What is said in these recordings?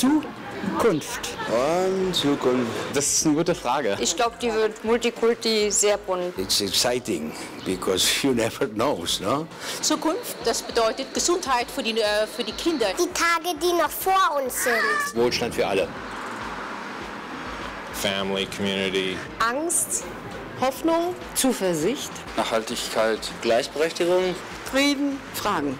Zukunft? Und Zukunft? Das ist eine gute Frage. Ich glaube, die wird Multikulti sehr bunt. It's exciting, because you never knows, no? Zukunft, das bedeutet Gesundheit für die Kinder. Die Tage, die noch vor uns sind. Wohlstand für alle. Family, Community. Angst, Hoffnung, Zuversicht. Nachhaltigkeit, Gleichberechtigung. Frieden, Fragen.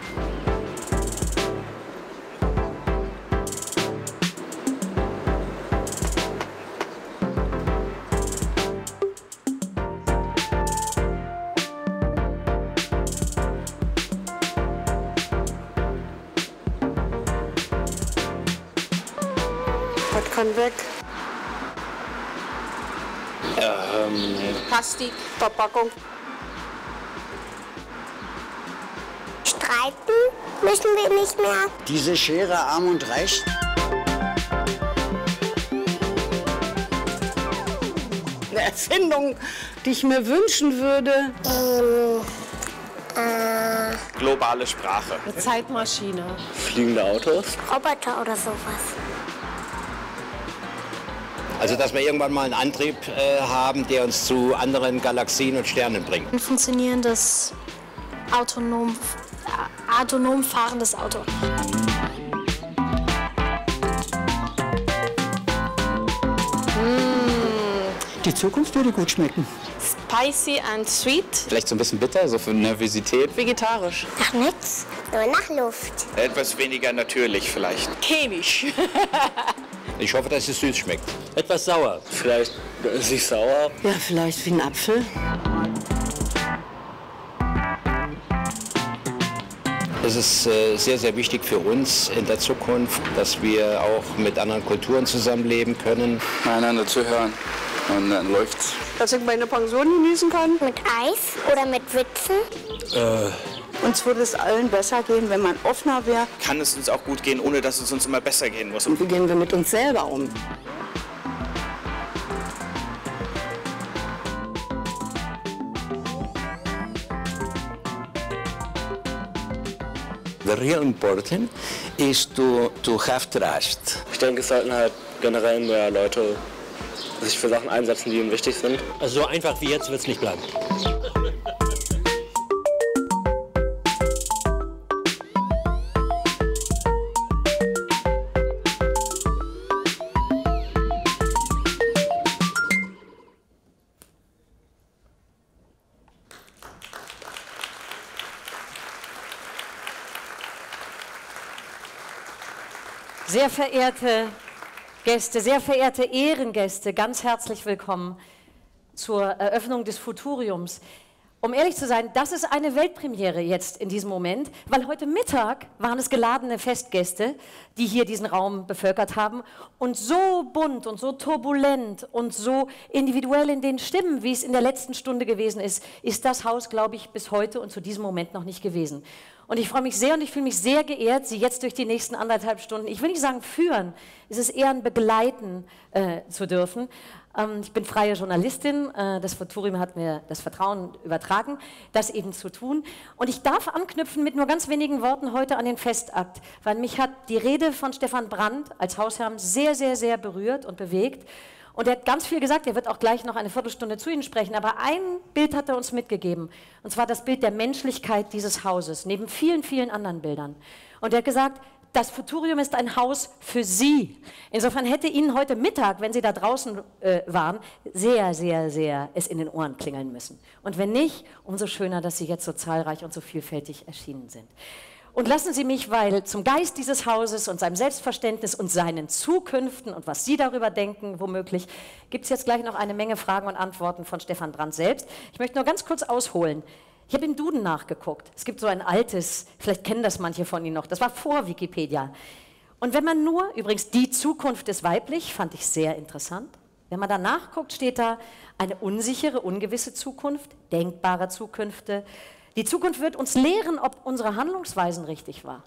Weg. Plastik, Verpackung. Streiten müssen wir nicht mehr. Diese Schere Arm und Reich. Eine Erfindung, die ich mir wünschen würde. Globale Sprache. Eine Zeitmaschine. Fliegende Autos. Roboter oder sowas. Also, dass wir irgendwann mal einen Antrieb haben, der uns zu anderen Galaxien und Sternen bringt. Ein funktionierendes, autonom fahrendes Auto. Die Zukunft würde gut schmecken. Spicy and sweet. Vielleicht so ein bisschen bitter, so für Nervosität. Vegetarisch. Nach nichts, nur nach Luft. Etwas weniger natürlich vielleicht. Chemisch. Ich hoffe, dass es süß schmeckt. Etwas sauer. Vielleicht ist es sauer. Ja, vielleicht wie ein Apfel. Es ist sehr, sehr wichtig für uns in der Zukunft, dass wir auch mit anderen Kulturen zusammenleben können. Einander zuhören und dann läuft's. Dass ich meine Pension genießen kann. Mit Eis oder mit Witzen. Uns würde es allen besser gehen, wenn man offener wäre. Kann es uns auch gut gehen, ohne dass es uns immer besser gehen muss. Und wie gehen wir mit uns selber um? The real important is to have trust. Ich denke, es sollten halt generell mehr Leute sich für Sachen einsetzen, die ihnen wichtig sind. Also so einfach wie jetzt wird es nicht bleiben. Sehr verehrte Gäste, sehr verehrte Ehrengäste, ganz herzlich willkommen zur Eröffnung des Futuriums. Um ehrlich zu sein, das ist eine Weltpremiere jetzt in diesem Moment, weil heute Mittag waren es geladene Festgäste, die hier diesen Raum bevölkert haben und so bunt und so turbulent und so individuell in den Stimmen, wie es in der letzten Stunde gewesen ist, ist das Haus, glaube ich, bis heute und zu diesem Moment noch nicht gewesen. Und ich freue mich sehr und ich fühle mich sehr geehrt, Sie jetzt durch die nächsten 1,5 Stunden, ich will nicht sagen führen, es ist eher ein Begleiten zu dürfen. Ich bin freie Journalistin, das Futurium hat mir das Vertrauen übertragen, das eben zu tun. Und ich darf anknüpfen mit nur ganz wenigen Worten heute an den Festakt, weil mich hat die Rede von Stefan Brandt als Hausherrn sehr, sehr, sehr berührt und bewegt. Und er hat ganz viel gesagt, er wird auch gleich noch eine Viertelstunde zu Ihnen sprechen, aber ein Bild hat er uns mitgegeben, und zwar das Bild der Menschlichkeit dieses Hauses, neben vielen, vielen anderen Bildern. Und er hat gesagt, das Futurium ist ein Haus für Sie. Insofern hätte Ihnen heute Mittag, wenn Sie da draußen waren, sehr, sehr, sehr es in den Ohren klingeln müssen. Und wenn nicht, umso schöner, dass Sie jetzt so zahlreich und so vielfältig erschienen sind. Und lassen Sie mich, weil zum Geist dieses Hauses und seinem Selbstverständnis und seinen Zukünften und was Sie darüber denken, womöglich, gibt es jetzt gleich noch eine Menge Fragen und Antworten von Stefan Brandt selbst. Ich möchte nur ganz kurz ausholen. Ich habe im Duden nachgeguckt. Es gibt so ein altes, vielleicht kennen das manche von Ihnen noch, das war vor Wikipedia. Und wenn man nur, übrigens, die Zukunft ist weiblich, fand ich sehr interessant. Wenn man danach guckt, steht da eine unsichere, ungewisse Zukunft, denkbare Zukünfte. Die Zukunft wird uns lehren, ob unsere Handlungsweisen richtig waren.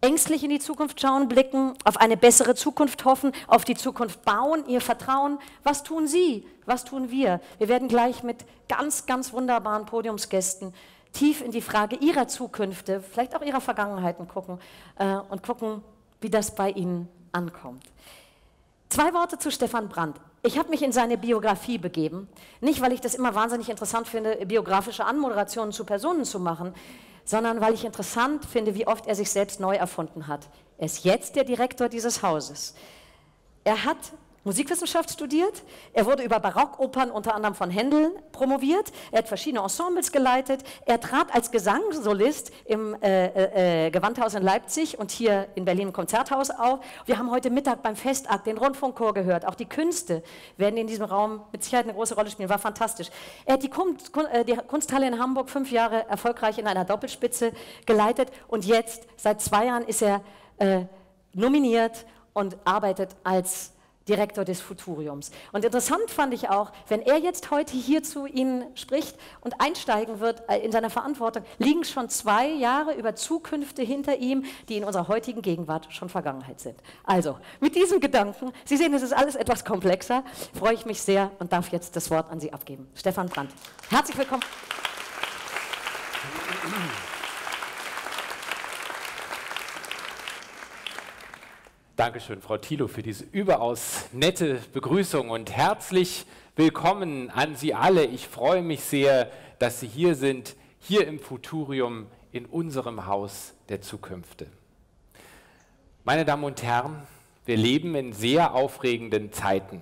Ängstlich in die Zukunft schauen, blicken, auf eine bessere Zukunft hoffen, auf die Zukunft bauen, ihr Vertrauen. Was tun Sie? Was tun wir? Wir werden gleich mit ganz, ganz wunderbaren Podiumsgästen tief in die Frage Ihrer Zukünfte, vielleicht auch Ihrer Vergangenheiten gucken und gucken, wie das bei Ihnen ankommt. Zwei Worte zu Stefan Brandt. Ich habe mich in seine Biografie begeben, nicht weil ich das immer wahnsinnig interessant finde, biografische Anmoderationen zu Personen zu machen, sondern weil ich interessant finde, wie oft er sich selbst neu erfunden hat. Er ist jetzt der Direktor dieses Hauses. Er hat Musikwissenschaft studiert, er wurde über Barockopern unter anderem von Händel promoviert, er hat verschiedene Ensembles geleitet, er trat als Gesangssolist im Gewandhaus in Leipzig und hier in Berlin im Konzerthaus auf. Wir haben heute Mittag beim Festakt den Rundfunkchor gehört, auch die Künste werden in diesem Raum mit Sicherheit eine große Rolle spielen, war fantastisch. Er hat die Kunsthalle in Hamburg 5 Jahre erfolgreich in einer Doppelspitze geleitet und jetzt, seit 2 Jahren, ist er nominiert und arbeitet als Direktor des Futuriums. Und interessant fand ich auch, wenn er jetzt heute hier zu Ihnen spricht und einsteigen wird in seiner Verantwortung, liegen schon 2 Jahre über Zukünfte hinter ihm, die in unserer heutigen Gegenwart schon Vergangenheit sind. Also, mit diesem Gedanken, Sie sehen, es ist alles etwas komplexer, freue ich mich sehr und darf jetzt das Wort an Sie abgeben. Stefan Brandt, herzlich willkommen. Dankeschön, Frau Thilo, für diese überaus nette Begrüßung und herzlich willkommen an Sie alle. Ich freue mich sehr, dass Sie hier sind, hier im Futurium, in unserem Haus der Zukünfte. Meine Damen und Herren, wir leben in sehr aufregenden Zeiten.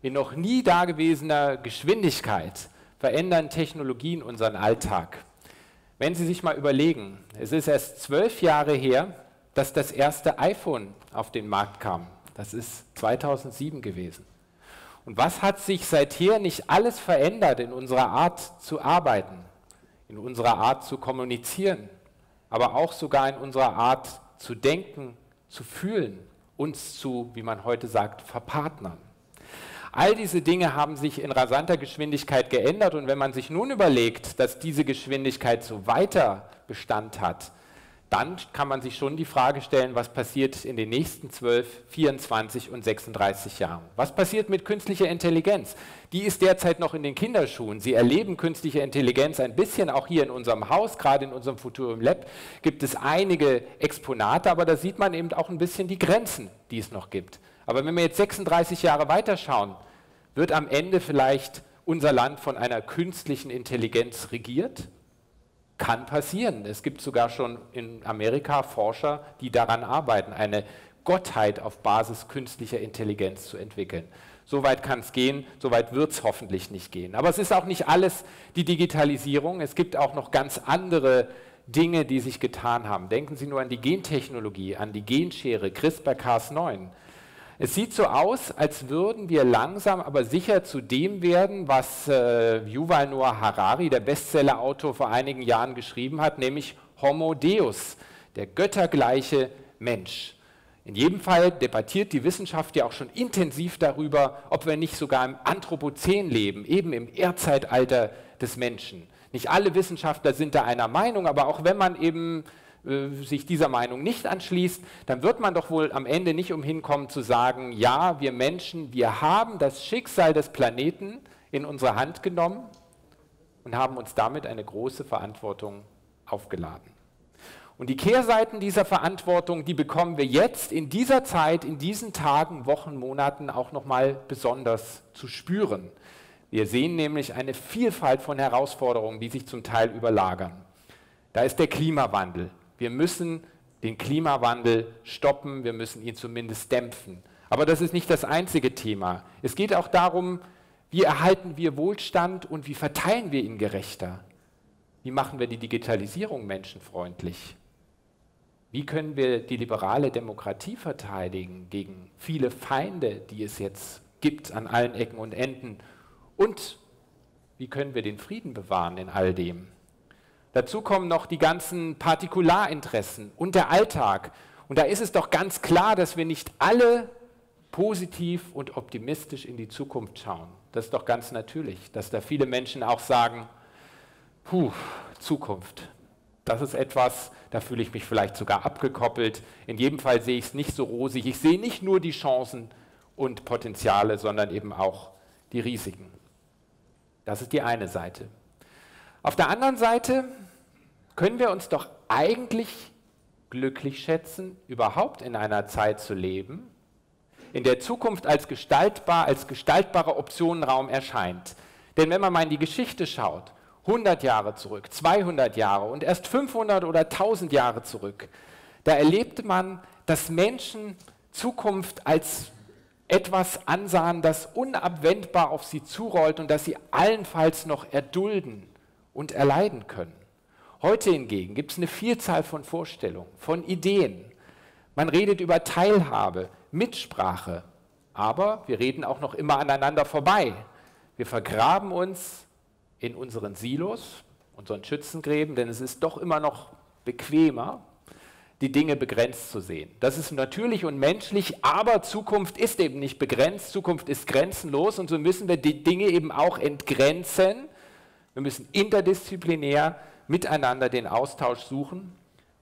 In noch nie dagewesener Geschwindigkeit verändern Technologien unseren Alltag. Wenn Sie sich mal überlegen, es ist erst 12 Jahre her, dass das erste iPhone auf den Markt kam. Das ist 2007 gewesen. Und was hat sich seither nicht alles verändert in unserer Art zu arbeiten, in unserer Art zu kommunizieren, aber auch sogar in unserer Art zu denken, zu fühlen, uns zu, wie man heute sagt, verpartnern. All diese Dinge haben sich in rasanter Geschwindigkeit geändert und wenn man sich nun überlegt, dass diese Geschwindigkeit so weiter Bestand hat, dann kann man sich schon die Frage stellen, was passiert in den nächsten 12, 24 und 36 Jahren? Was passiert mit künstlicher Intelligenz? Die ist derzeit noch in den Kinderschuhen. Sie erleben künstliche Intelligenz ein bisschen, auch hier in unserem Haus, gerade in unserem Futurium Lab gibt es einige Exponate, aber da sieht man eben auch ein bisschen die Grenzen, die es noch gibt. Aber wenn wir jetzt 36 Jahre weiterschauen, wird am Ende vielleicht unser Land von einer künstlichen Intelligenz regiert? Kann passieren. Es gibt sogar schon in Amerika Forscher, die daran arbeiten, eine Gottheit auf Basis künstlicher Intelligenz zu entwickeln. So weit kann es gehen, so weit wird es hoffentlich nicht gehen. Aber es ist auch nicht alles die Digitalisierung. Es gibt auch noch ganz andere Dinge, die sich getan haben. Denken Sie nur an die Gentechnologie, an die Genschere, CRISPR-Cas9. Es sieht so aus, als würden wir langsam, aber sicher zu dem werden, was Yuval Noah Harari, der Bestsellerautor, vor einigen Jahren geschrieben hat, nämlich Homo Deus, der göttergleiche Mensch. In jedem Fall debattiert die Wissenschaft ja auch schon intensiv darüber, ob wir nicht sogar im Anthropozän leben, eben im Erdzeitalter des Menschen. Nicht alle Wissenschaftler sind da einer Meinung, aber auch wenn man eben sich dieser Meinung nicht anschließt, dann wird man doch wohl am Ende nicht umhin kommen zu sagen, ja, wir Menschen, wir haben das Schicksal des Planeten in unsere Hand genommen und haben uns damit eine große Verantwortung aufgeladen. Und die Kehrseiten dieser Verantwortung, die bekommen wir jetzt in dieser Zeit, in diesen Tagen, Wochen, Monaten auch nochmal besonders zu spüren. Wir sehen nämlich eine Vielfalt von Herausforderungen, die sich zum Teil überlagern. Da ist der Klimawandel. Wir müssen den Klimawandel stoppen, wir müssen ihn zumindest dämpfen. Aber das ist nicht das einzige Thema. Es geht auch darum, wie erhalten wir Wohlstand und wie verteilen wir ihn gerechter? Wie machen wir die Digitalisierung menschenfreundlich? Wie können wir die liberale Demokratie verteidigen gegen viele Feinde, die es jetzt gibt an allen Ecken und Enden? Und wie können wir den Frieden bewahren in all dem? Dazu kommen noch die ganzen Partikularinteressen und der Alltag. Und da ist es doch ganz klar, dass wir nicht alle positiv und optimistisch in die Zukunft schauen. Das ist doch ganz natürlich, dass da viele Menschen auch sagen, puh, Zukunft, das ist etwas, da fühle ich mich vielleicht sogar abgekoppelt. In jedem Fall sehe ich es nicht so rosig. Ich sehe nicht nur die Chancen und Potenziale, sondern eben auch die Risiken. Das ist die eine Seite. Auf der anderen Seite können wir uns doch eigentlich glücklich schätzen, überhaupt in einer Zeit zu leben, in der Zukunft als gestaltbarer Optionenraum erscheint. Denn wenn man mal in die Geschichte schaut, 100 Jahre zurück, 200 Jahre und erst 500 oder 1000 Jahre zurück, da erlebte man, dass Menschen Zukunft als etwas ansahen, das unabwendbar auf sie zurollt und das sie allenfalls noch erdulden und erleiden können. Heute hingegen gibt es eine Vielzahl von Vorstellungen, von Ideen. Man redet über Teilhabe, Mitsprache, aber wir reden auch noch immer aneinander vorbei. Wir vergraben uns in unseren Silos, unseren Schützengräben, denn es ist doch immer noch bequemer, die Dinge begrenzt zu sehen. Das ist natürlich und menschlich, aber Zukunft ist eben nicht begrenzt, Zukunft ist grenzenlos und so müssen wir die Dinge eben auch entgrenzen. Wir müssen interdisziplinär miteinander den Austausch suchen.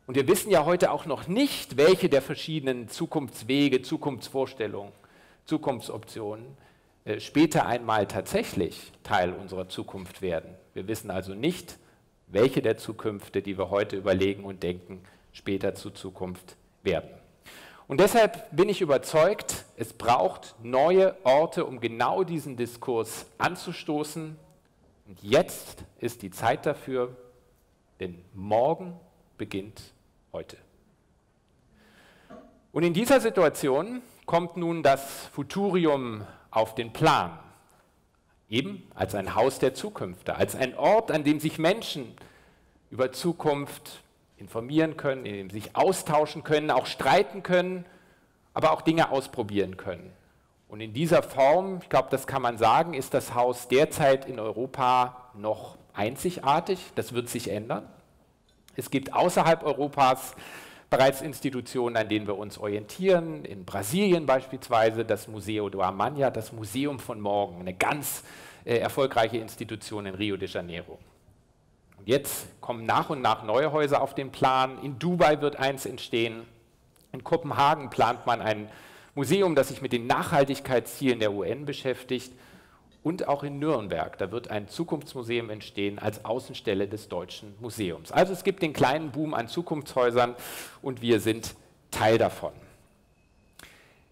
Und wir wissen ja heute auch noch nicht, welche der verschiedenen Zukunftswege, Zukunftsvorstellungen, Zukunftsoptionen später einmal tatsächlich Teil unserer Zukunft werden. Wir wissen also nicht, welche der Zukünfte, die wir heute überlegen und denken, später zur Zukunft werden. Und deshalb bin ich überzeugt, es braucht neue Orte, um genau diesen Diskurs anzustoßen. Und jetzt ist die Zeit dafür, denn morgen beginnt heute. Und in dieser Situation kommt nun das Futurium auf den Plan. Eben als ein Haus der Zukunft, als ein Ort, an dem sich Menschen über Zukunft informieren können, in dem sich austauschen können, auch streiten können, aber auch Dinge ausprobieren können. Und in dieser Form, ich glaube, das kann man sagen, ist das Haus derzeit in Europa noch einzigartig. Das wird sich ändern. Es gibt außerhalb Europas bereits Institutionen, an denen wir uns orientieren. In Brasilien beispielsweise das Museu do Amanhã, das Museum von morgen, eine ganz erfolgreiche Institution in Rio de Janeiro. Jetzt kommen nach und nach neue Häuser auf den Plan. In Dubai wird eins entstehen. In Kopenhagen plant man ein Museum, das sich mit den Nachhaltigkeitszielen der UN beschäftigt. Und auch in Nürnberg, da wird ein Zukunftsmuseum entstehen als Außenstelle des Deutschen Museums. Also es gibt den kleinen Boom an Zukunftshäusern und wir sind Teil davon.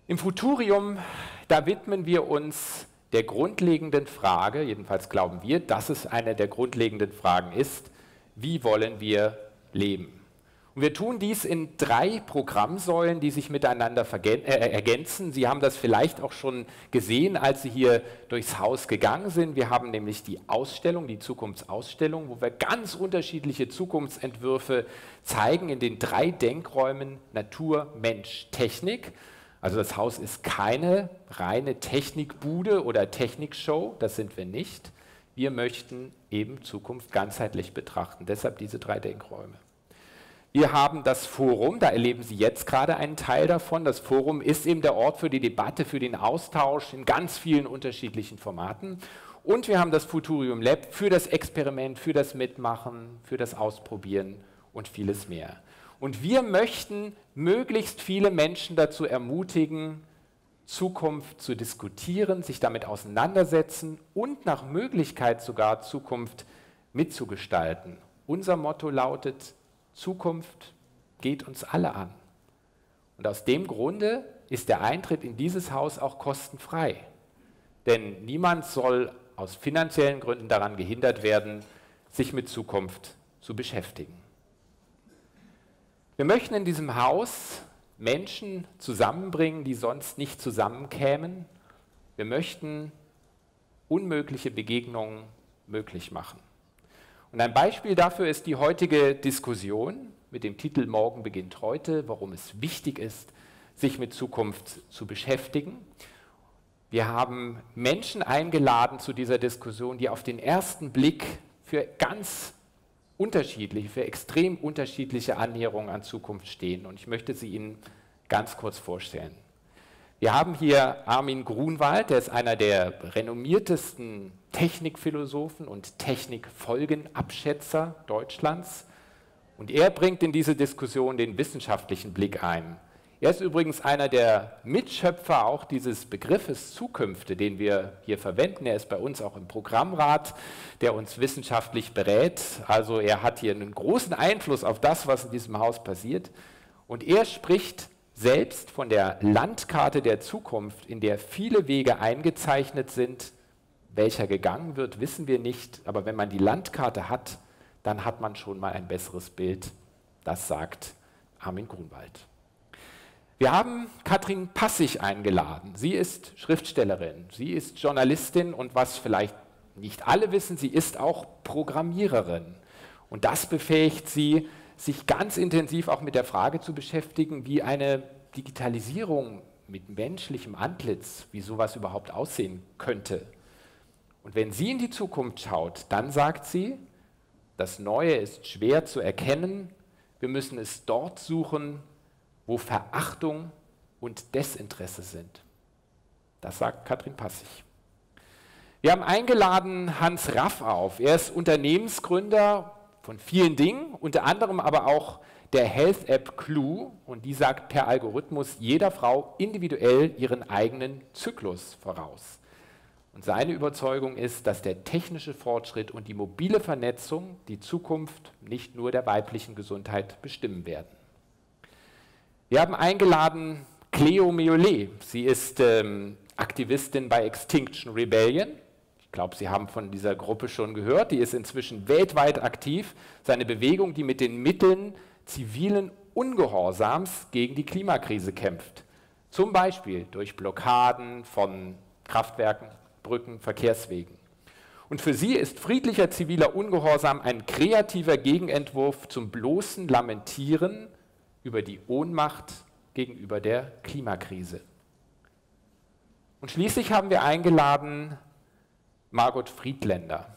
Im Futurium, da widmen wir uns der grundlegenden Frage, jedenfalls glauben wir, dass es eine der grundlegenden Fragen ist, wie wollen wir leben? Und wir tun dies in drei Programmsäulen, die sich miteinander ergänzen. Sie haben das vielleicht auch schon gesehen, als Sie hier durchs Haus gegangen sind. Wir haben nämlich die Ausstellung, die Zukunftsausstellung, wo wir ganz unterschiedliche Zukunftsentwürfe zeigen in den drei Denkräumen Natur, Mensch, Technik. Also das Haus ist keine reine Technikbude oder Technikshow, das sind wir nicht. Wir möchten eben Zukunft ganzheitlich betrachten, deshalb diese drei Denkräume. Wir haben das Forum, da erleben Sie jetzt gerade einen Teil davon. Das Forum ist eben der Ort für die Debatte, für den Austausch in ganz vielen unterschiedlichen Formaten. Und wir haben das Futurium Lab für das Experiment, für das Mitmachen, für das Ausprobieren und vieles mehr. Und wir möchten möglichst viele Menschen dazu ermutigen, Zukunft zu diskutieren, sich damit auseinandersetzen und nach Möglichkeit sogar Zukunft mitzugestalten. Unser Motto lautet, Zukunft geht uns alle an. Und aus dem Grunde ist der Eintritt in dieses Haus auch kostenfrei. Denn niemand soll aus finanziellen Gründen daran gehindert werden, sich mit Zukunft zu beschäftigen. Wir möchten in diesem Haus Menschen zusammenbringen, die sonst nicht zusammenkämen. Wir möchten unmögliche Begegnungen möglich machen. Und ein Beispiel dafür ist die heutige Diskussion mit dem Titel Morgen beginnt heute, warum es wichtig ist, sich mit Zukunft zu beschäftigen. Wir haben Menschen eingeladen zu dieser Diskussion, die auf den ersten Blick für ganz unterschiedliche, für extrem unterschiedliche Annäherungen an Zukunft stehen. Und ich möchte sie Ihnen ganz kurz vorstellen. Wir haben hier Armin Grunwald, der ist einer der renommiertesten Technikphilosophen und Technikfolgenabschätzer Deutschlands. Und er bringt in diese Diskussion den wissenschaftlichen Blick ein. Er ist übrigens einer der Mitschöpfer auch dieses Begriffes Zukünfte, den wir hier verwenden. Er ist bei uns auch im Programmrat, der uns wissenschaftlich berät. Also er hat hier einen großen Einfluss auf das, was in diesem Haus passiert. Und er spricht selbst von der Landkarte der Zukunft, in der viele Wege eingezeichnet sind. Welcher gegangen wird, wissen wir nicht. Aber wenn man die Landkarte hat, dann hat man schon mal ein besseres Bild. Das sagt Armin Grunwald. Wir haben Kathrin Passig eingeladen. Sie ist Schriftstellerin, sie ist Journalistin und was vielleicht nicht alle wissen, sie ist auch Programmiererin. Und das befähigt sie, sich ganz intensiv auch mit der Frage zu beschäftigen, wie eine Digitalisierung mit menschlichem Antlitz, wie sowas überhaupt aussehen könnte. Und wenn sie in die Zukunft schaut, dann sagt sie, das Neue ist schwer zu erkennen, wir müssen es dort suchen, wo Verachtung und Desinteresse sind. Das sagt Kathrin Passig. Wir haben eingeladen Hans Raffauf. Er ist Unternehmensgründer von vielen Dingen, unter anderem aber auch der Health-App Clue. Und die sagt per Algorithmus jeder Frau individuell ihren eigenen Zyklus voraus. Und seine Überzeugung ist, dass der technische Fortschritt und die mobile Vernetzung die Zukunft nicht nur der weiblichen Gesundheit bestimmen werden. Wir haben eingeladen Cléo Mieulet. Sie ist Aktivistin bei Extinction Rebellion. Ich glaube, Sie haben von dieser Gruppe schon gehört. Die ist inzwischen weltweit aktiv. Seine Bewegung, die mit den Mitteln zivilen Ungehorsams gegen die Klimakrise kämpft. Zum Beispiel durch Blockaden von Kraftwerken, Brücken, Verkehrswegen. Und für sie ist friedlicher ziviler Ungehorsam ein kreativer Gegenentwurf zum bloßen Lamentieren über die Ohnmacht gegenüber der Klimakrise. Und schließlich haben wir eingeladen Margot Friedländer.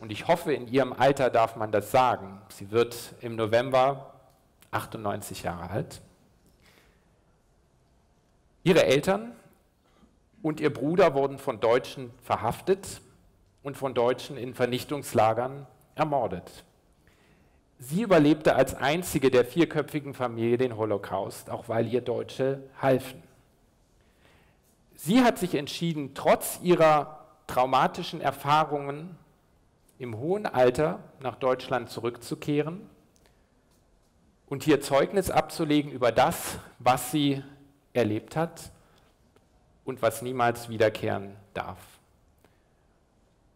Und ich hoffe, in ihrem Alter darf man das sagen. Sie wird im November 98 Jahre alt. Ihre Eltern und ihr Bruder wurden von Deutschen verhaftet und von Deutschen in Vernichtungslagern ermordet. Sie überlebte als einzige der vierköpfigen Familie den Holocaust, auch weil ihr Deutsche halfen. Sie hat sich entschieden, trotz ihrer traumatischen Erfahrungen im hohen Alter nach Deutschland zurückzukehren und hier Zeugnis abzulegen über das, was sie erlebt hat und was niemals wiederkehren darf.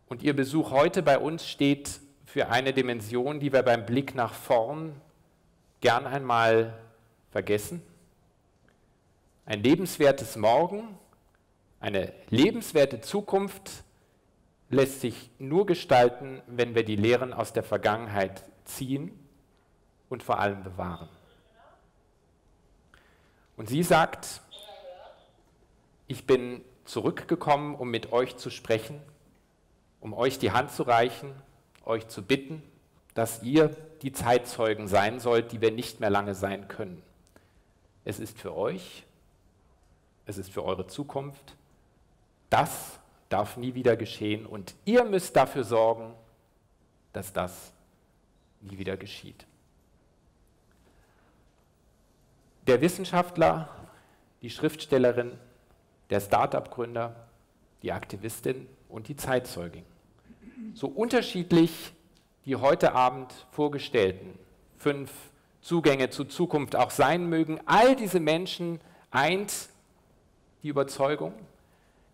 Und ihr Besuch heute bei uns steht für eine Dimension, die wir beim Blick nach vorn gern einmal vergessen. Ein lebenswertes Morgen, eine lebenswerte Zukunft lässt sich nur gestalten, wenn wir die Lehren aus der Vergangenheit ziehen und vor allem bewahren. Und sie sagt, ich bin zurückgekommen, um mit euch zu sprechen, um euch die Hand zu reichen, euch zu bitten, dass ihr die Zeitzeugen sein sollt, die wir nicht mehr lange sein können. Es ist für euch, es ist für eure Zukunft. Das darf nie wieder geschehen und ihr müsst dafür sorgen, dass das nie wieder geschieht. Der Wissenschaftler, die Schriftstellerin, der Start-up-Gründer, die Aktivistin und die Zeitzeugin. So unterschiedlich die heute Abend vorgestellten 5 Zugänge zur Zukunft auch sein mögen, all diese Menschen eint die Überzeugung,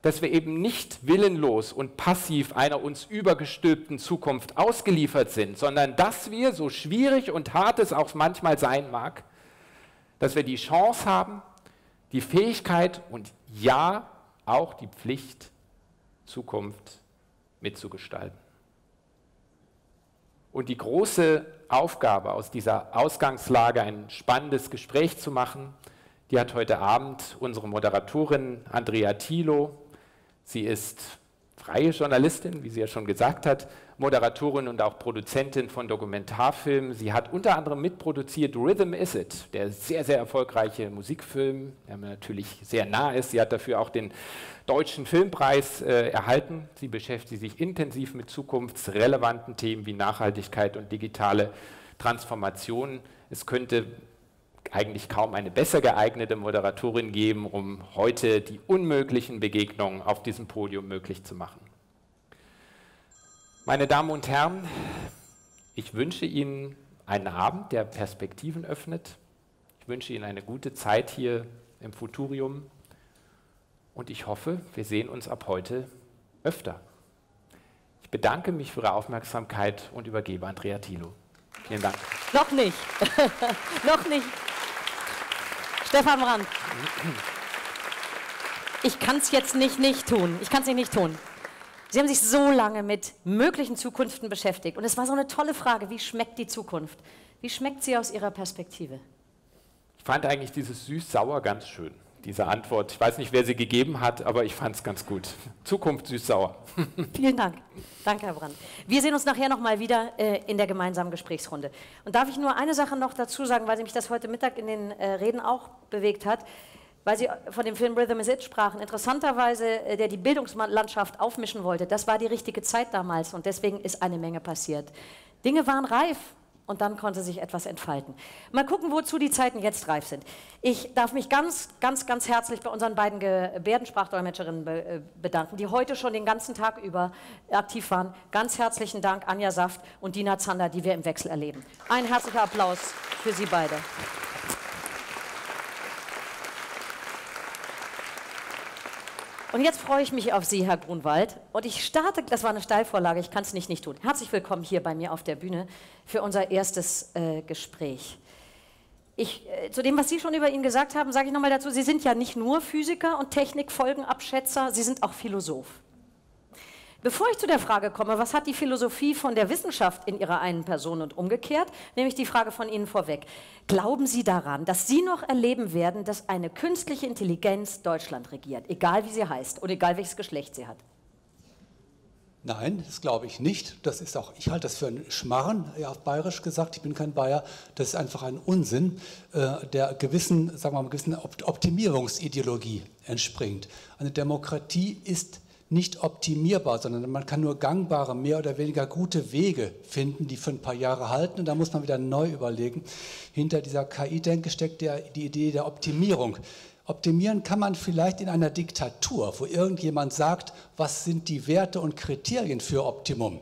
dass wir eben nicht willenlos und passiv einer uns übergestülpten Zukunft ausgeliefert sind, sondern dass wir, so schwierig und hart es auch manchmal sein mag, dass wir die Chance haben, die Fähigkeit und ja, auch die Pflicht, Zukunft mitzugestalten. Und die große Aufgabe, aus dieser Ausgangslage ein spannendes Gespräch zu machen, die hat heute Abend unsere Moderatorin Andrea Thilo. Sie ist freie Journalistin, wie sie ja schon gesagt hat, Moderatorin und auch Produzentin von Dokumentarfilmen. Sie hat unter anderem mitproduziert Rhythm Is It, der sehr, sehr erfolgreiche Musikfilm, der mir natürlich sehr nah ist. Sie hat dafür auch den Deutschen Filmpreis erhalten. Sie beschäftigt sich intensiv mit zukunftsrelevanten Themen wie Nachhaltigkeit und digitale Transformation. Es könnte eigentlich kaum eine besser geeignete Moderatorin geben, um heute die unmöglichen Begegnungen auf diesem Podium möglich zu machen. Meine Damen und Herren, ich wünsche Ihnen einen Abend, der Perspektiven öffnet. Ich wünsche Ihnen eine gute Zeit hier im Futurium und ich hoffe, wir sehen uns ab heute öfter. Ich bedanke mich für Ihre Aufmerksamkeit und übergebe Andrea Thilo. Vielen Dank. Noch nicht. Noch nicht. Stefan Brandt. Ich kann es jetzt nicht tun. Ich kann es nicht tun. Sie haben sich so lange mit möglichen Zukünften beschäftigt. Und es war so eine tolle Frage, wie schmeckt die Zukunft? Wie schmeckt sie aus Ihrer Perspektive? Ich fand eigentlich dieses süß-sauer ganz schön, diese Antwort. Ich weiß nicht, wer sie gegeben hat, aber ich fand es ganz gut. Zukunft süß-sauer. Vielen Dank. Danke, Herr Brandt. Wir sehen uns nachher nochmal wieder in der gemeinsamen Gesprächsrunde. Und darf ich nur eine Sache noch dazu sagen, weil sie mich das heute Mittag in den Reden auch bewegt hat. Weil Sie von dem Film Rhythm Is It sprachen, interessanterweise, der die Bildungslandschaft aufmischen wollte, das war die richtige Zeit damals und deswegen ist eine Menge passiert. Dinge waren reif und dann konnte sich etwas entfalten. Mal gucken, wozu die Zeiten jetzt reif sind. Ich darf mich ganz herzlich bei unseren beiden Gebärdensprachdolmetscherinnen bedanken, die heute schon den ganzen Tag über aktiv waren. Ganz herzlichen Dank, Anja Saft und Dina Zander, die wir im Wechsel erleben. Ein herzlicher Applaus für Sie beide. Und jetzt freue ich mich auf Sie, Herr Grunwald. Und ich starte, das war eine Steilvorlage, ich kann es nicht tun. Herzlich willkommen hier bei mir auf der Bühne für unser erstes Gespräch. Zu dem, was Sie schon über ihn gesagt haben, sage ich nochmal dazu, Sie sind ja nicht nur Physiker und Technikfolgenabschätzer, Sie sind auch Philosoph. Bevor ich zu der Frage komme, was hat die Philosophie von der Wissenschaft in ihrer einen Person und umgekehrt, nehme ich die Frage von Ihnen vorweg. Glauben Sie daran, dass Sie noch erleben werden, dass eine künstliche Intelligenz Deutschland regiert, egal wie sie heißt und egal welches Geschlecht sie hat? Nein, das glaube ich nicht. Das ist auch, ich halte das für einen Schmarrn, ja, auf bayerisch gesagt, ich bin kein Bayer, das ist einfach ein Unsinn, der gewissen, sagen wir mal, gewissen Optimierungsideologie entspringt. Eine Demokratie ist nicht optimierbar, sondern man kann nur gangbare, mehr oder weniger gute Wege finden, die für ein paar Jahre halten. Und da muss man wieder neu überlegen. Hinter dieser KI-Denke steckt die Idee der Optimierung. Optimieren kann man vielleicht in einer Diktatur, wo irgendjemand sagt, was sind die Werte und Kriterien für Optimum.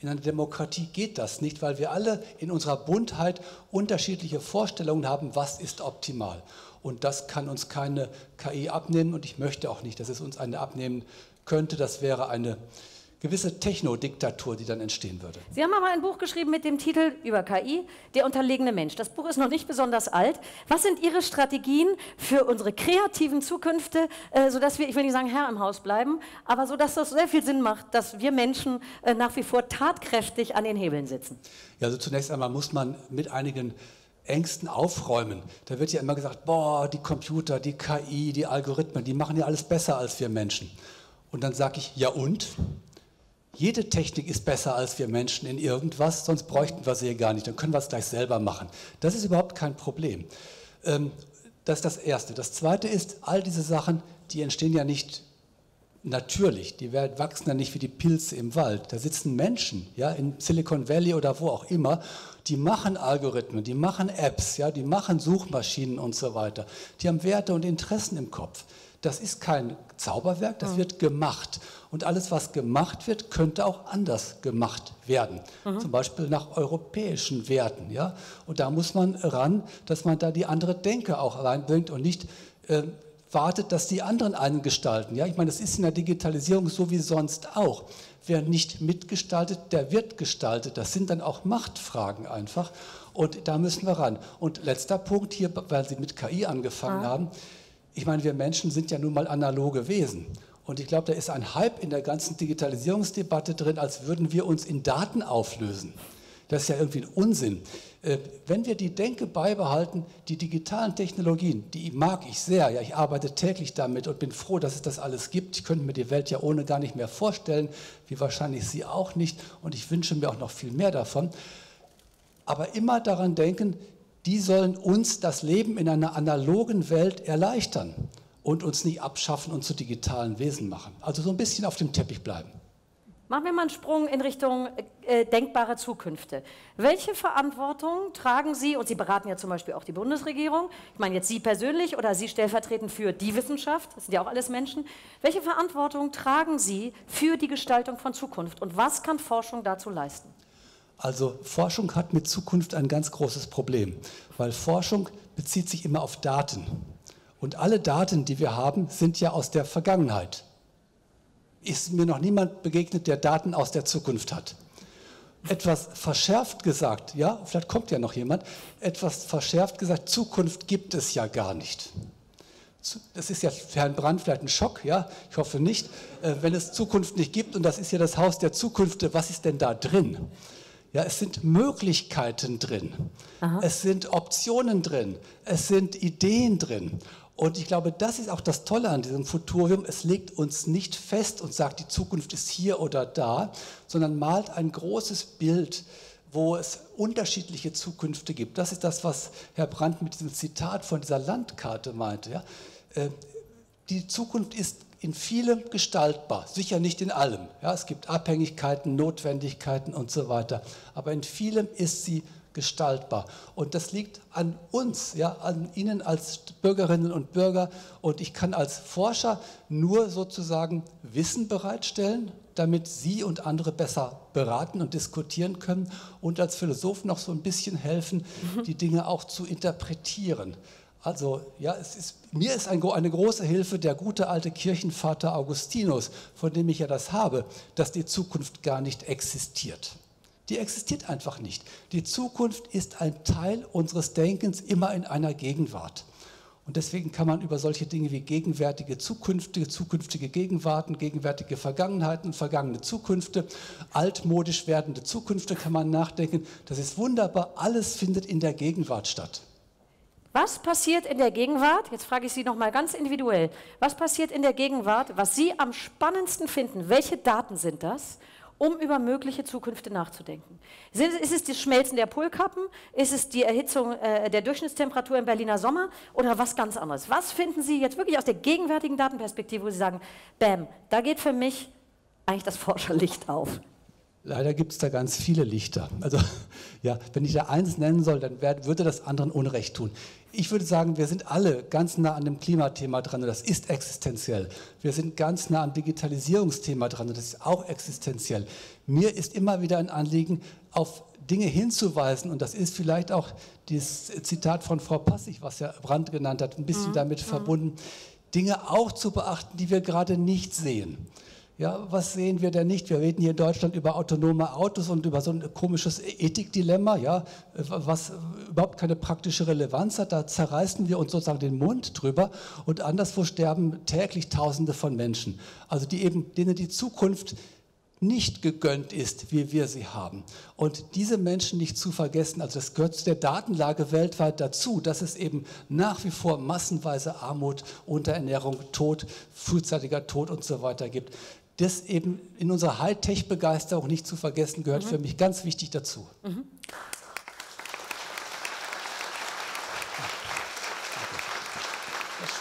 In einer Demokratie geht das nicht, weil wir alle in unserer Buntheit unterschiedliche Vorstellungen haben, was ist optimal. Und das kann uns keine KI abnehmen und ich möchte auch nicht, dass es uns eine abnehmen könnte, das wäre eine gewisse Techno-Diktatur, die dann entstehen würde. Sie haben aber ein Buch geschrieben mit dem Titel über KI, der unterlegene Mensch. Das Buch ist noch nicht besonders alt. Was sind Ihre Strategien für unsere kreativen Zukünfte, sodass wir, ich will nicht sagen Herr im Haus bleiben, aber sodass das sehr viel Sinn macht, dass wir Menschen nach wie vor tatkräftig an den Hebeln sitzen? Ja, also zunächst einmal muss man mit einigen Ängsten aufräumen. Da wird ja immer gesagt, boah, die Computer, die KI, die Algorithmen, die machen ja alles besser als wir Menschen. Und dann sage ich, ja und? Jede Technik ist besser als wir Menschen in irgendwas, sonst bräuchten wir sie ja gar nicht, dann können wir es gleich selber machen. Das ist überhaupt kein Problem. Das ist das Erste. Das Zweite ist, all diese Sachen, die entstehen ja nicht natürlich, die wachsen ja nicht wie die Pilze im Wald. Da sitzen Menschen, ja, in Silicon Valley oder wo auch immer, die machen Algorithmen, die machen Apps, ja, die machen Suchmaschinen und so weiter. Die haben Werte und Interessen im Kopf. Das ist kein Zauberwerk, das wird gemacht. Und alles, was gemacht wird, könnte auch anders gemacht werden. Zum Beispiel nach europäischen Werten. Ja? Und da muss man ran, dass man da die andere Denke auch reinbringt und nicht wartet, dass die anderen einen gestalten. Ja? Ich meine, das ist in der Digitalisierung so wie sonst auch. Wer nicht mitgestaltet, der wird gestaltet. Das sind dann auch Machtfragen einfach. Und da müssen wir ran. Und letzter Punkt hier, weil Sie mit KI angefangen haben. Ich meine, wir Menschen sind ja nun mal analoge Wesen. Und ich glaube, da ist ein Hype in der ganzen Digitalisierungsdebatte drin, als würden wir uns in Daten auflösen. Das ist ja irgendwie ein Unsinn. Wenn wir die Denke beibehalten, die digitalen Technologien, die mag ich sehr. Ja, ich arbeite täglich damit und bin froh, dass es das alles gibt. Ich könnte mir die Welt ja ohne gar nicht mehr vorstellen, wie wahrscheinlich Sie auch nicht. Und ich wünsche mir auch noch viel mehr davon. Aber immer daran denken, die sollen uns das Leben in einer analogen Welt erleichtern und uns nicht abschaffen und zu digitalen Wesen machen. Also so ein bisschen auf dem Teppich bleiben. Machen wir mal einen Sprung in Richtung denkbare Zukünfte. Welche Verantwortung tragen Sie, und Sie beraten ja zum Beispiel auch die Bundesregierung, ich meine jetzt Sie persönlich oder Sie stellvertretend für die Wissenschaft, das sind ja auch alles Menschen, welche Verantwortung tragen Sie für die Gestaltung von Zukunft und was kann Forschung dazu leisten? Also Forschung hat mit Zukunft ein ganz großes Problem, weil Forschung bezieht sich immer auf Daten. Und alle Daten, die wir haben, sind ja aus der Vergangenheit. Ist mir noch niemand begegnet, der Daten aus der Zukunft hat. Etwas verschärft gesagt, ja, vielleicht kommt ja noch jemand, etwas verschärft gesagt, Zukunft gibt es ja gar nicht. Das ist ja für Herrn Brandt vielleicht ein Schock, ja, ich hoffe nicht, wenn es Zukunft nicht gibt und das ist ja das Haus der Zukunft, was ist denn da drin? Ja, es sind Möglichkeiten drin, aha, es sind Optionen drin, es sind Ideen drin. Und ich glaube, das ist auch das Tolle an diesem Futurium, es legt uns nicht fest und sagt, die Zukunft ist hier oder da, sondern malt ein großes Bild, wo es unterschiedliche Zukünfte gibt. Das ist das, was Herr Brandt mit diesem Zitat von dieser Landkarte meinte. Ja? Die Zukunft ist in vielem gestaltbar, sicher nicht in allem. Ja? Es gibt Abhängigkeiten, Notwendigkeiten und so weiter, aber in vielem ist sie gestaltbar. Und das liegt an uns, ja, an Ihnen als Bürgerinnen und Bürger. Und ich kann als Forscher nur sozusagen Wissen bereitstellen, damit Sie und andere besser beraten und diskutieren können und als Philosoph noch so ein bisschen helfen, die Dinge auch zu interpretieren. Also ja, mir ist eine große Hilfe der gute alte Kirchenvater Augustinus, von dem ich ja das habe, dass die Zukunft gar nicht existiert. Die existiert einfach nicht. Die Zukunft ist ein Teil unseres Denkens immer in einer Gegenwart. Und deswegen kann man über solche Dinge wie gegenwärtige Zukünfte, zukünftige Gegenwarten, gegenwärtige Vergangenheiten, vergangene Zukünfte, altmodisch werdende Zukünfte kann man nachdenken. Das ist wunderbar, alles findet in der Gegenwart statt. Was passiert in der Gegenwart? Jetzt frage ich Sie nochmal ganz individuell. Was passiert in der Gegenwart, was Sie am spannendsten finden? Welche Daten sind das? Um über mögliche Zukünfte nachzudenken. Ist es das Schmelzen der Polkappen? Ist es die Erhitzung der Durchschnittstemperatur im Berliner Sommer? Oder was ganz anderes? Was finden Sie jetzt wirklich aus der gegenwärtigen Datenperspektive, wo Sie sagen, bam, da geht für mich eigentlich das Forscherlicht auf? Leider gibt es da ganz viele Lichter. Also, ja, wenn ich da eins nennen soll, dann würde das anderen Unrecht tun. Ich würde sagen, wir sind alle ganz nah an dem Klimathema dran und das ist existenziell. Wir sind ganz nah am Digitalisierungsthema dran und das ist auch existenziell. Mir ist immer wieder ein Anliegen, auf Dinge hinzuweisen und das ist vielleicht auch das Zitat von Frau Passig, was Herr Brandt genannt hat, ein bisschen damit verbunden, Dinge auch zu beachten, die wir gerade nicht sehen. Ja, was sehen wir denn nicht? Wir reden hier in Deutschland über autonome Autos und über so ein komisches Ethikdilemma, ja, was überhaupt keine praktische Relevanz hat. Da zerreißen wir uns sozusagen den Mund drüber und anderswo sterben täglich Tausende von Menschen. Also denen die Zukunft nicht gegönnt ist, wie wir sie haben. Und diese Menschen nicht zu vergessen, also das gehört zu der Datenlage weltweit dazu, dass es eben nach wie vor massenweise Armut, Unterernährung, Tod, frühzeitiger Tod und so weiter gibt. Das eben in unserer Hightech-Begeisterung nicht zu vergessen, gehört für mich ganz wichtig dazu.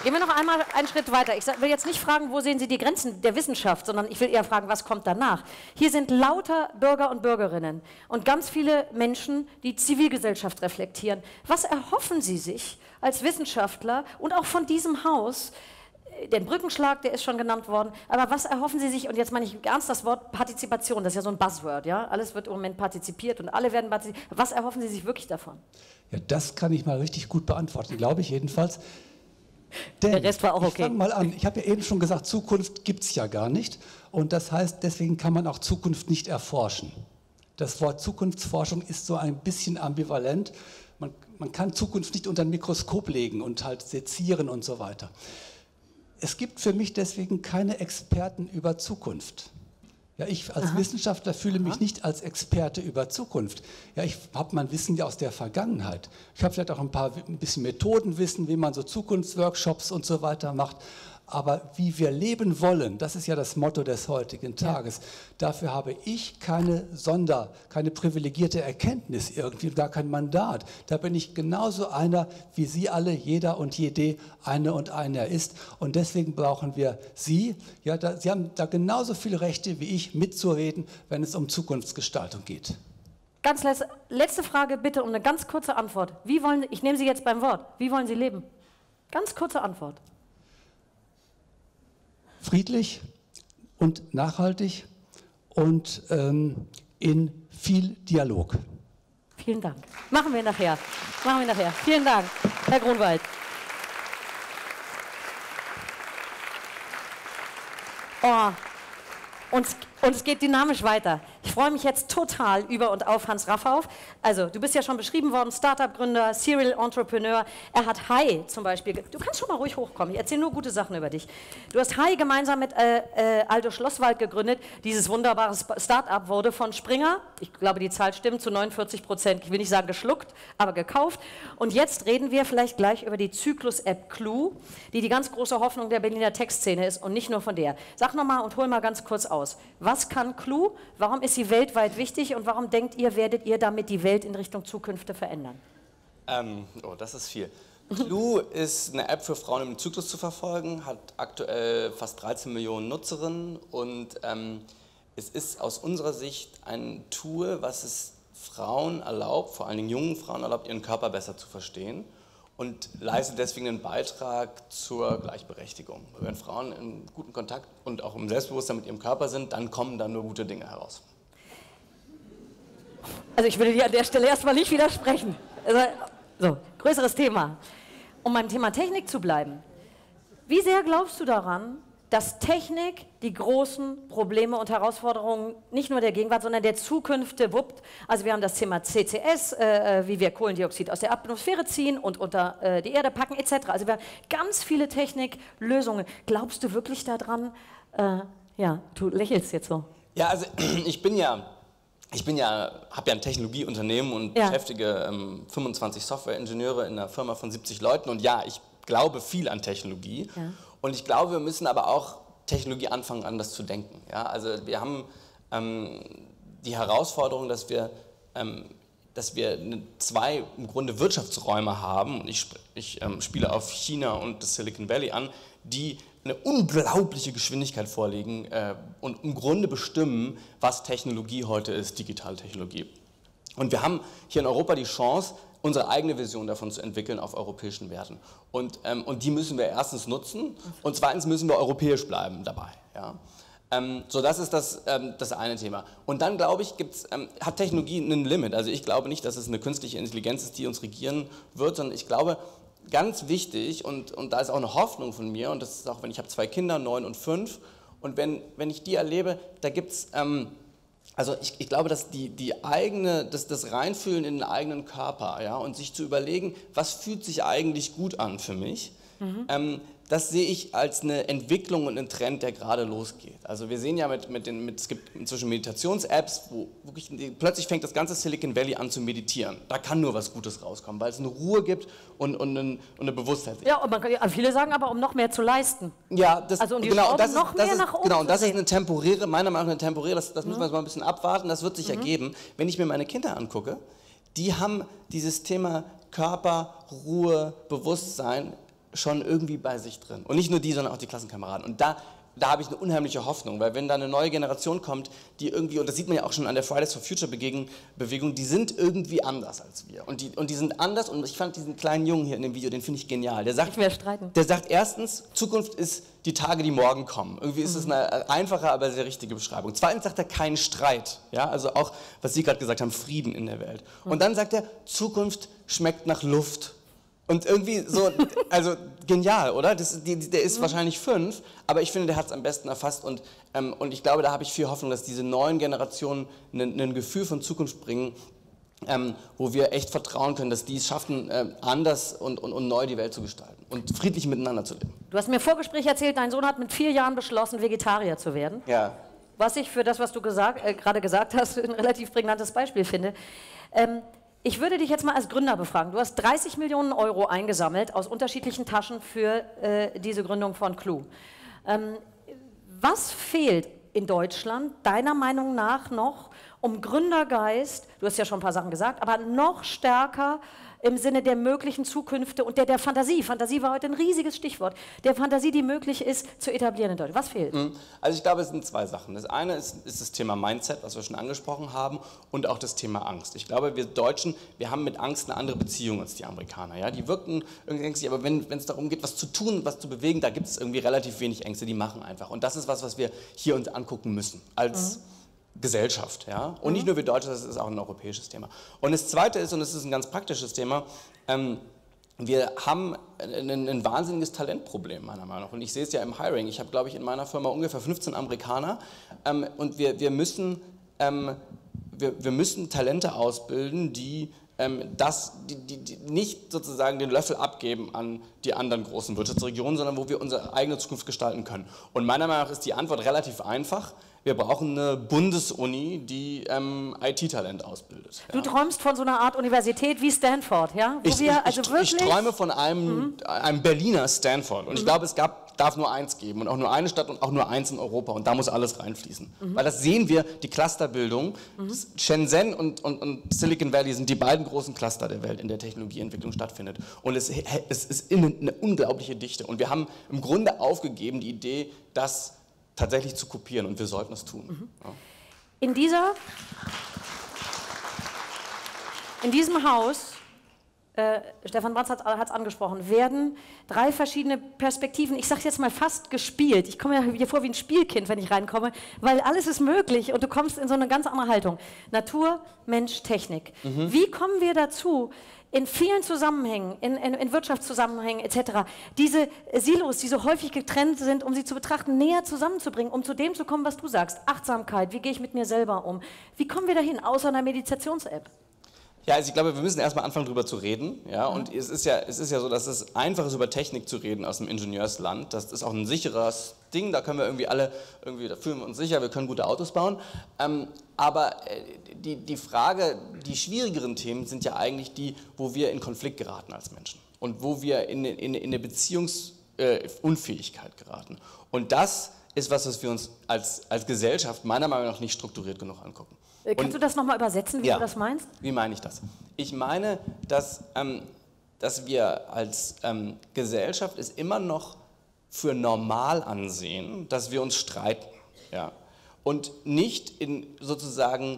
Gehen wir noch einmal einen Schritt weiter. Ich will jetzt nicht fragen, wo sehen Sie die Grenzen der Wissenschaft, sondern ich will eher fragen, was kommt danach? Hier sind lauter Bürger und Bürgerinnen und ganz viele Menschen, die Zivilgesellschaft reflektieren. Was erhoffen Sie sich als Wissenschaftler und auch von diesem Haus? Den Brückenschlag, der ist schon genannt worden, aber was erhoffen Sie sich, und jetzt meine ich ernst das Wort Partizipation, das ist ja so ein Buzzword, ja? Alles wird im Moment partizipiert und alle werden partizipiert. Was erhoffen Sie sich wirklich davon? Ja, das kann ich mal richtig gut beantworten, glaube ich jedenfalls. Denn, der Rest war auch okay. Ich fange mal an, ich habe ja eben schon gesagt, Zukunft gibt es ja gar nicht und das heißt, deswegen kann man auch Zukunft nicht erforschen. Das Wort Zukunftsforschung ist so ein bisschen ambivalent, man kann Zukunft nicht unter ein Mikroskop legen und halt sezieren und so weiter. Es gibt für mich deswegen keine Experten über Zukunft. Ja, ich als Wissenschaftler fühle mich nicht als Experte über Zukunft. Ja, ich habe mein Wissen ja aus der Vergangenheit. Ich habe vielleicht auch ein bisschen Methodenwissen, wie man so Zukunftsworkshops und so weiter macht. Aber wie wir leben wollen, das ist ja das Motto des heutigen Tages. Ja. Dafür habe ich keine privilegierte Erkenntnis irgendwie, gar kein Mandat. Da bin ich genauso einer, wie Sie alle, jeder und jede, eine und einer ist. Und deswegen brauchen wir Sie. Ja, Sie haben da genauso viele Rechte wie ich, mitzureden, wenn es um Zukunftsgestaltung geht. Ganz letzte Frage bitte und eine ganz kurze Antwort. Ich nehme Sie jetzt beim Wort. Wie wollen Sie leben? Ganz kurze Antwort. Friedlich und nachhaltig und in viel Dialog. Vielen Dank. Machen wir nachher. Machen wir nachher. Vielen Dank, Herr Grunwald. Oh, uns geht dynamisch weiter. Ich freue mich jetzt total über und auf Hans Raffauf. Also, du bist ja schon beschrieben worden, Startup-Gründer, Serial-Entrepreneur. Er hat Hy! Zum Beispiel, du kannst schon mal ruhig hochkommen, ich erzähle nur gute Sachen über dich. Du hast Hy! Gemeinsam mit Aldo Schlosswald gegründet. Dieses wunderbare Startup wurde von Springer, ich glaube die Zahl stimmt, zu 49%, ich will nicht sagen geschluckt, aber gekauft. Und jetzt reden wir vielleicht gleich über die Zyklus-App Clue, die die ganz große Hoffnung der Berliner Tech-Szene ist und nicht nur von der. Sag nochmal und hol mal ganz kurz aus, was kann Clue, warum ist sie weltweit wichtig und warum denkt ihr, werdet ihr damit die Welt in Richtung Zukünfte verändern? Oh, das ist viel. Clue ist eine App für Frauen im Zyklus zu verfolgen, hat aktuell fast 13 Millionen Nutzerinnen und es ist aus unserer Sicht ein Tool, was es Frauen erlaubt, vor allen Dingen jungen Frauen erlaubt, ihren Körper besser zu verstehen und leistet deswegen einen Beitrag zur Gleichberechtigung. Wenn Frauen in gutem Kontakt und auch im Selbstbewusstsein mit ihrem Körper sind, dann kommen da nur gute Dinge heraus. Also ich würde dir an der Stelle erstmal nicht widersprechen. So, größeres Thema. Um beim Thema Technik zu bleiben. Wie sehr glaubst du daran, dass Technik die großen Probleme und Herausforderungen nicht nur der Gegenwart, sondern der Zukunft wuppt? Also wir haben das Thema CCS, wie wir Kohlendioxid aus der Atmosphäre ziehen und unter die Erde packen etc. Also wir haben ganz viele Techniklösungen. Glaubst du wirklich daran? Ja, du lächelst jetzt so. Ja, also ich habe ja ein Technologieunternehmen und beschäftige 25 Softwareingenieure in einer Firma von 70 Leuten. Und ja, ich glaube viel an Technologie. Ja. Und ich glaube, wir müssen aber auch Technologie anfangen, anders zu denken. Ja, also wir haben die Herausforderung, dass wir zwei im Grunde Wirtschaftsräume haben. Und ich spiele auf China und das Silicon Valley an, die eine unglaubliche Geschwindigkeit vorlegen und im Grunde bestimmen, was Technologie heute ist, digitale Technologie. Und wir haben hier in Europa die Chance, unsere eigene Vision davon zu entwickeln auf europäischen Werten. Und die müssen wir erstens nutzen und zweitens müssen wir europäisch bleiben dabei. Ja? So, das ist das eine Thema. Und dann, glaube ich, hat Technologie einen Limit. Also ich glaube nicht, dass es eine künstliche Intelligenz ist, die uns regieren wird, sondern ich glaube, ganz wichtig, und da ist auch eine Hoffnung von mir, und das ist auch, wenn ich habe zwei Kinder, 9 und 5, und wenn ich die erlebe, da gibt es, also ich glaube, dass das Reinfühlen in den eigenen Körper, ja, und sich zu überlegen, was fühlt sich eigentlich gut an für mich, das sehe ich als eine Entwicklung und einen Trend, der gerade losgeht. Also wir sehen ja, es gibt inzwischen Meditations-Apps, wo wirklich, plötzlich fängt das ganze Silicon Valley an zu meditieren. Da kann nur was Gutes rauskommen, weil es eine Ruhe gibt und eine Bewusstheit. Ja, und viele sagen aber, um noch mehr zu leisten. Ja, das, also um die genau, das ist, noch mehr das ist, nach oben. Genau, und das ist eine temporäre, meiner Meinung nach eine temporäre, das müssen wir jetzt mal ein bisschen abwarten, das wird sich ergeben. Wenn ich mir meine Kinder angucke, die haben dieses Thema Körper, Ruhe, Bewusstsein schon irgendwie bei sich drin. Und nicht nur die, sondern auch die Klassenkameraden. Und da habe ich eine unheimliche Hoffnung, weil wenn da eine neue Generation kommt, die irgendwie, und das sieht man ja auch schon an der Fridays for Future Bewegung, die sind irgendwie anders als wir. Und die sind anders, und ich fand diesen kleinen Jungen hier in dem Video, den finde ich genial. Der sagt erstens, Zukunft ist die Tage, die morgen kommen. Irgendwie ist es eine einfache, aber sehr richtige Beschreibung. Zweitens sagt er, kein Streit. Ja, also auch, was Sie gerade gesagt haben, Frieden in der Welt. Und dann sagt er, Zukunft schmeckt nach Luft. Und irgendwie so, also genial, oder? Der ist wahrscheinlich 5, aber ich finde, der hat es am besten erfasst. Und ich glaube, da habe ich viel Hoffnung, dass diese neuen Generationen ein Gefühl von Zukunft bringen, wo wir echt vertrauen können, dass die es schaffen, anders und neu die Welt zu gestalten und friedlich miteinander zu leben. Du hast mir im Vorgespräch erzählt, dein Sohn hat mit 4 Jahren beschlossen, Vegetarier zu werden. Ja. Was ich für das, was du gerade gesagt hast, ein relativ prägnantes Beispiel finde. Ich würde dich jetzt mal als Gründer befragen. Du hast 30 Millionen Euro eingesammelt aus unterschiedlichen Taschen für diese Gründung von Clue. Was fehlt in Deutschland deiner Meinung nach noch, um Gründergeist, du hast ja schon ein paar Sachen gesagt, aber noch stärker im Sinne der möglichen Zukünfte und der Fantasie, Fantasie war heute ein riesiges Stichwort, der Fantasie, die möglich ist, zu etablieren in Deutschland. Was fehlt? Also ich glaube, es sind zwei Sachen. Das eine ist das Thema Mindset, was wir schon angesprochen haben, und auch das Thema Angst. Ich glaube, wir Deutschen, wir haben mit Angst eine andere Beziehung als die Amerikaner. Ja? Die wirken irgendwie ängstlich, aber wenn es darum geht, was zu tun, was zu bewegen, da gibt es irgendwie relativ wenig Ängste, die machen einfach. Und das ist was wir hier uns angucken müssen als Gesellschaft. Ja? Und nicht nur für Deutschland, das ist auch ein europäisches Thema. Und das Zweite ist, und das ist ein ganz praktisches Thema, wir haben ein wahnsinniges Talentproblem, meiner Meinung nach. Und ich sehe es ja im Hiring. Ich habe, glaube ich, in meiner Firma ungefähr 15 Amerikaner. Und wir müssen Talente ausbilden, die die nicht sozusagen den Löffel abgeben an die anderen großen Wirtschaftsregionen, sondern wo wir unsere eigene Zukunft gestalten können. Und meiner Meinung nach ist die Antwort relativ einfach. Wir brauchen eine Bundesuni, die IT-Talent ausbildet. Ja. Du träumst von so einer Art Universität wie Stanford, ja? Wo ich träume von einem Berliner Stanford. Und ich glaube, es darf nur eins geben und auch nur eine Stadt und auch nur eins in Europa. Und da muss alles reinfließen. Weil das sehen wir, die Clusterbildung. Shenzhen und Silicon Valley sind die beiden großen Cluster der Welt, in der Technologieentwicklung stattfindet. Und es ist eine unglaubliche Dichte. Und wir haben im Grunde aufgegeben die Idee, dass tatsächlich zu kopieren, und wir sollten es tun. Ja. In diesem Haus, Stefan Brandt hat es angesprochen, werden drei verschiedene Perspektiven, ich sage es jetzt mal fast gespielt, ich komme ja hier vor wie ein Spielkind, wenn ich reinkomme, weil alles ist möglich und du kommst in so eine ganz andere Haltung. Natur, Mensch, Technik. Wie kommen wir dazu, in vielen Zusammenhängen, in Wirtschaftszusammenhängen etc., diese Silos, die so häufig getrennt sind, um sie zu betrachten, näher zusammenzubringen, um zu dem zu kommen, was du sagst? Achtsamkeit, wie gehe ich mit mir selber um? Wie kommen wir dahin, außer einer Meditations-App? Ja, also ich glaube, wir müssen erstmal anfangen, darüber zu reden. Ja? Und es ist ja so, dass es einfach ist, über Technik zu reden aus dem Ingenieursland. Das ist auch ein sicheres Ding, da können wir irgendwie alle, da fühlen wir uns sicher, wir können gute Autos bauen. Aber die Frage, die schwierigeren Themen sind ja eigentlich die, wo wir in Konflikt geraten als Menschen und wo wir in eine Beziehungsunfähigkeit geraten. Und das ist was, was wir uns als Gesellschaft meiner Meinung nach nicht strukturiert genug angucken. Kannst du das nochmal übersetzen, wie du das meinst? Wie meine ich das? Ich meine, dass wir als Gesellschaft es immer noch für normal ansehen, dass wir uns streiten. Ja? Und nicht in sozusagen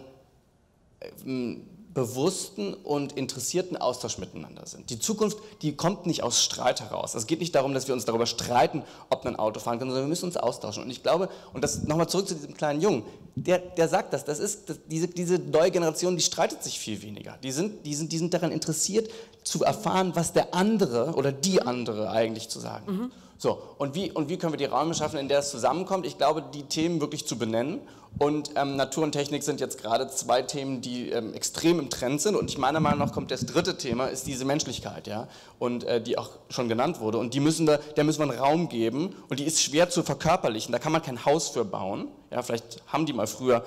bewussten und interessierten Austausch miteinander sind. Die Zukunft, die kommt nicht aus Streit heraus. Es geht nicht darum, dass wir uns darüber streiten, ob man ein Auto fahren kann, sondern wir müssen uns austauschen. Und ich glaube, und das nochmal zurück zu diesem kleinen Jungen, der sagt das, diese neue Generation, die streitet sich viel weniger. Die sind daran interessiert, zu erfahren, was der andere oder die andere eigentlich zu sagen hat. So, und wie können wir die Räume schaffen, in der es zusammenkommt? Ich glaube, die Themen wirklich zu benennen. Und Natur und Technik sind jetzt gerade zwei Themen, die extrem im Trend sind. Und meiner Meinung nach kommt das dritte Thema, ist diese Menschlichkeit, ja, und die auch schon genannt wurde. Und der müssen wir einen Raum geben. Und die ist schwer zu verkörperlichen. Da kann man kein Haus für bauen. Ja, vielleicht haben die mal früher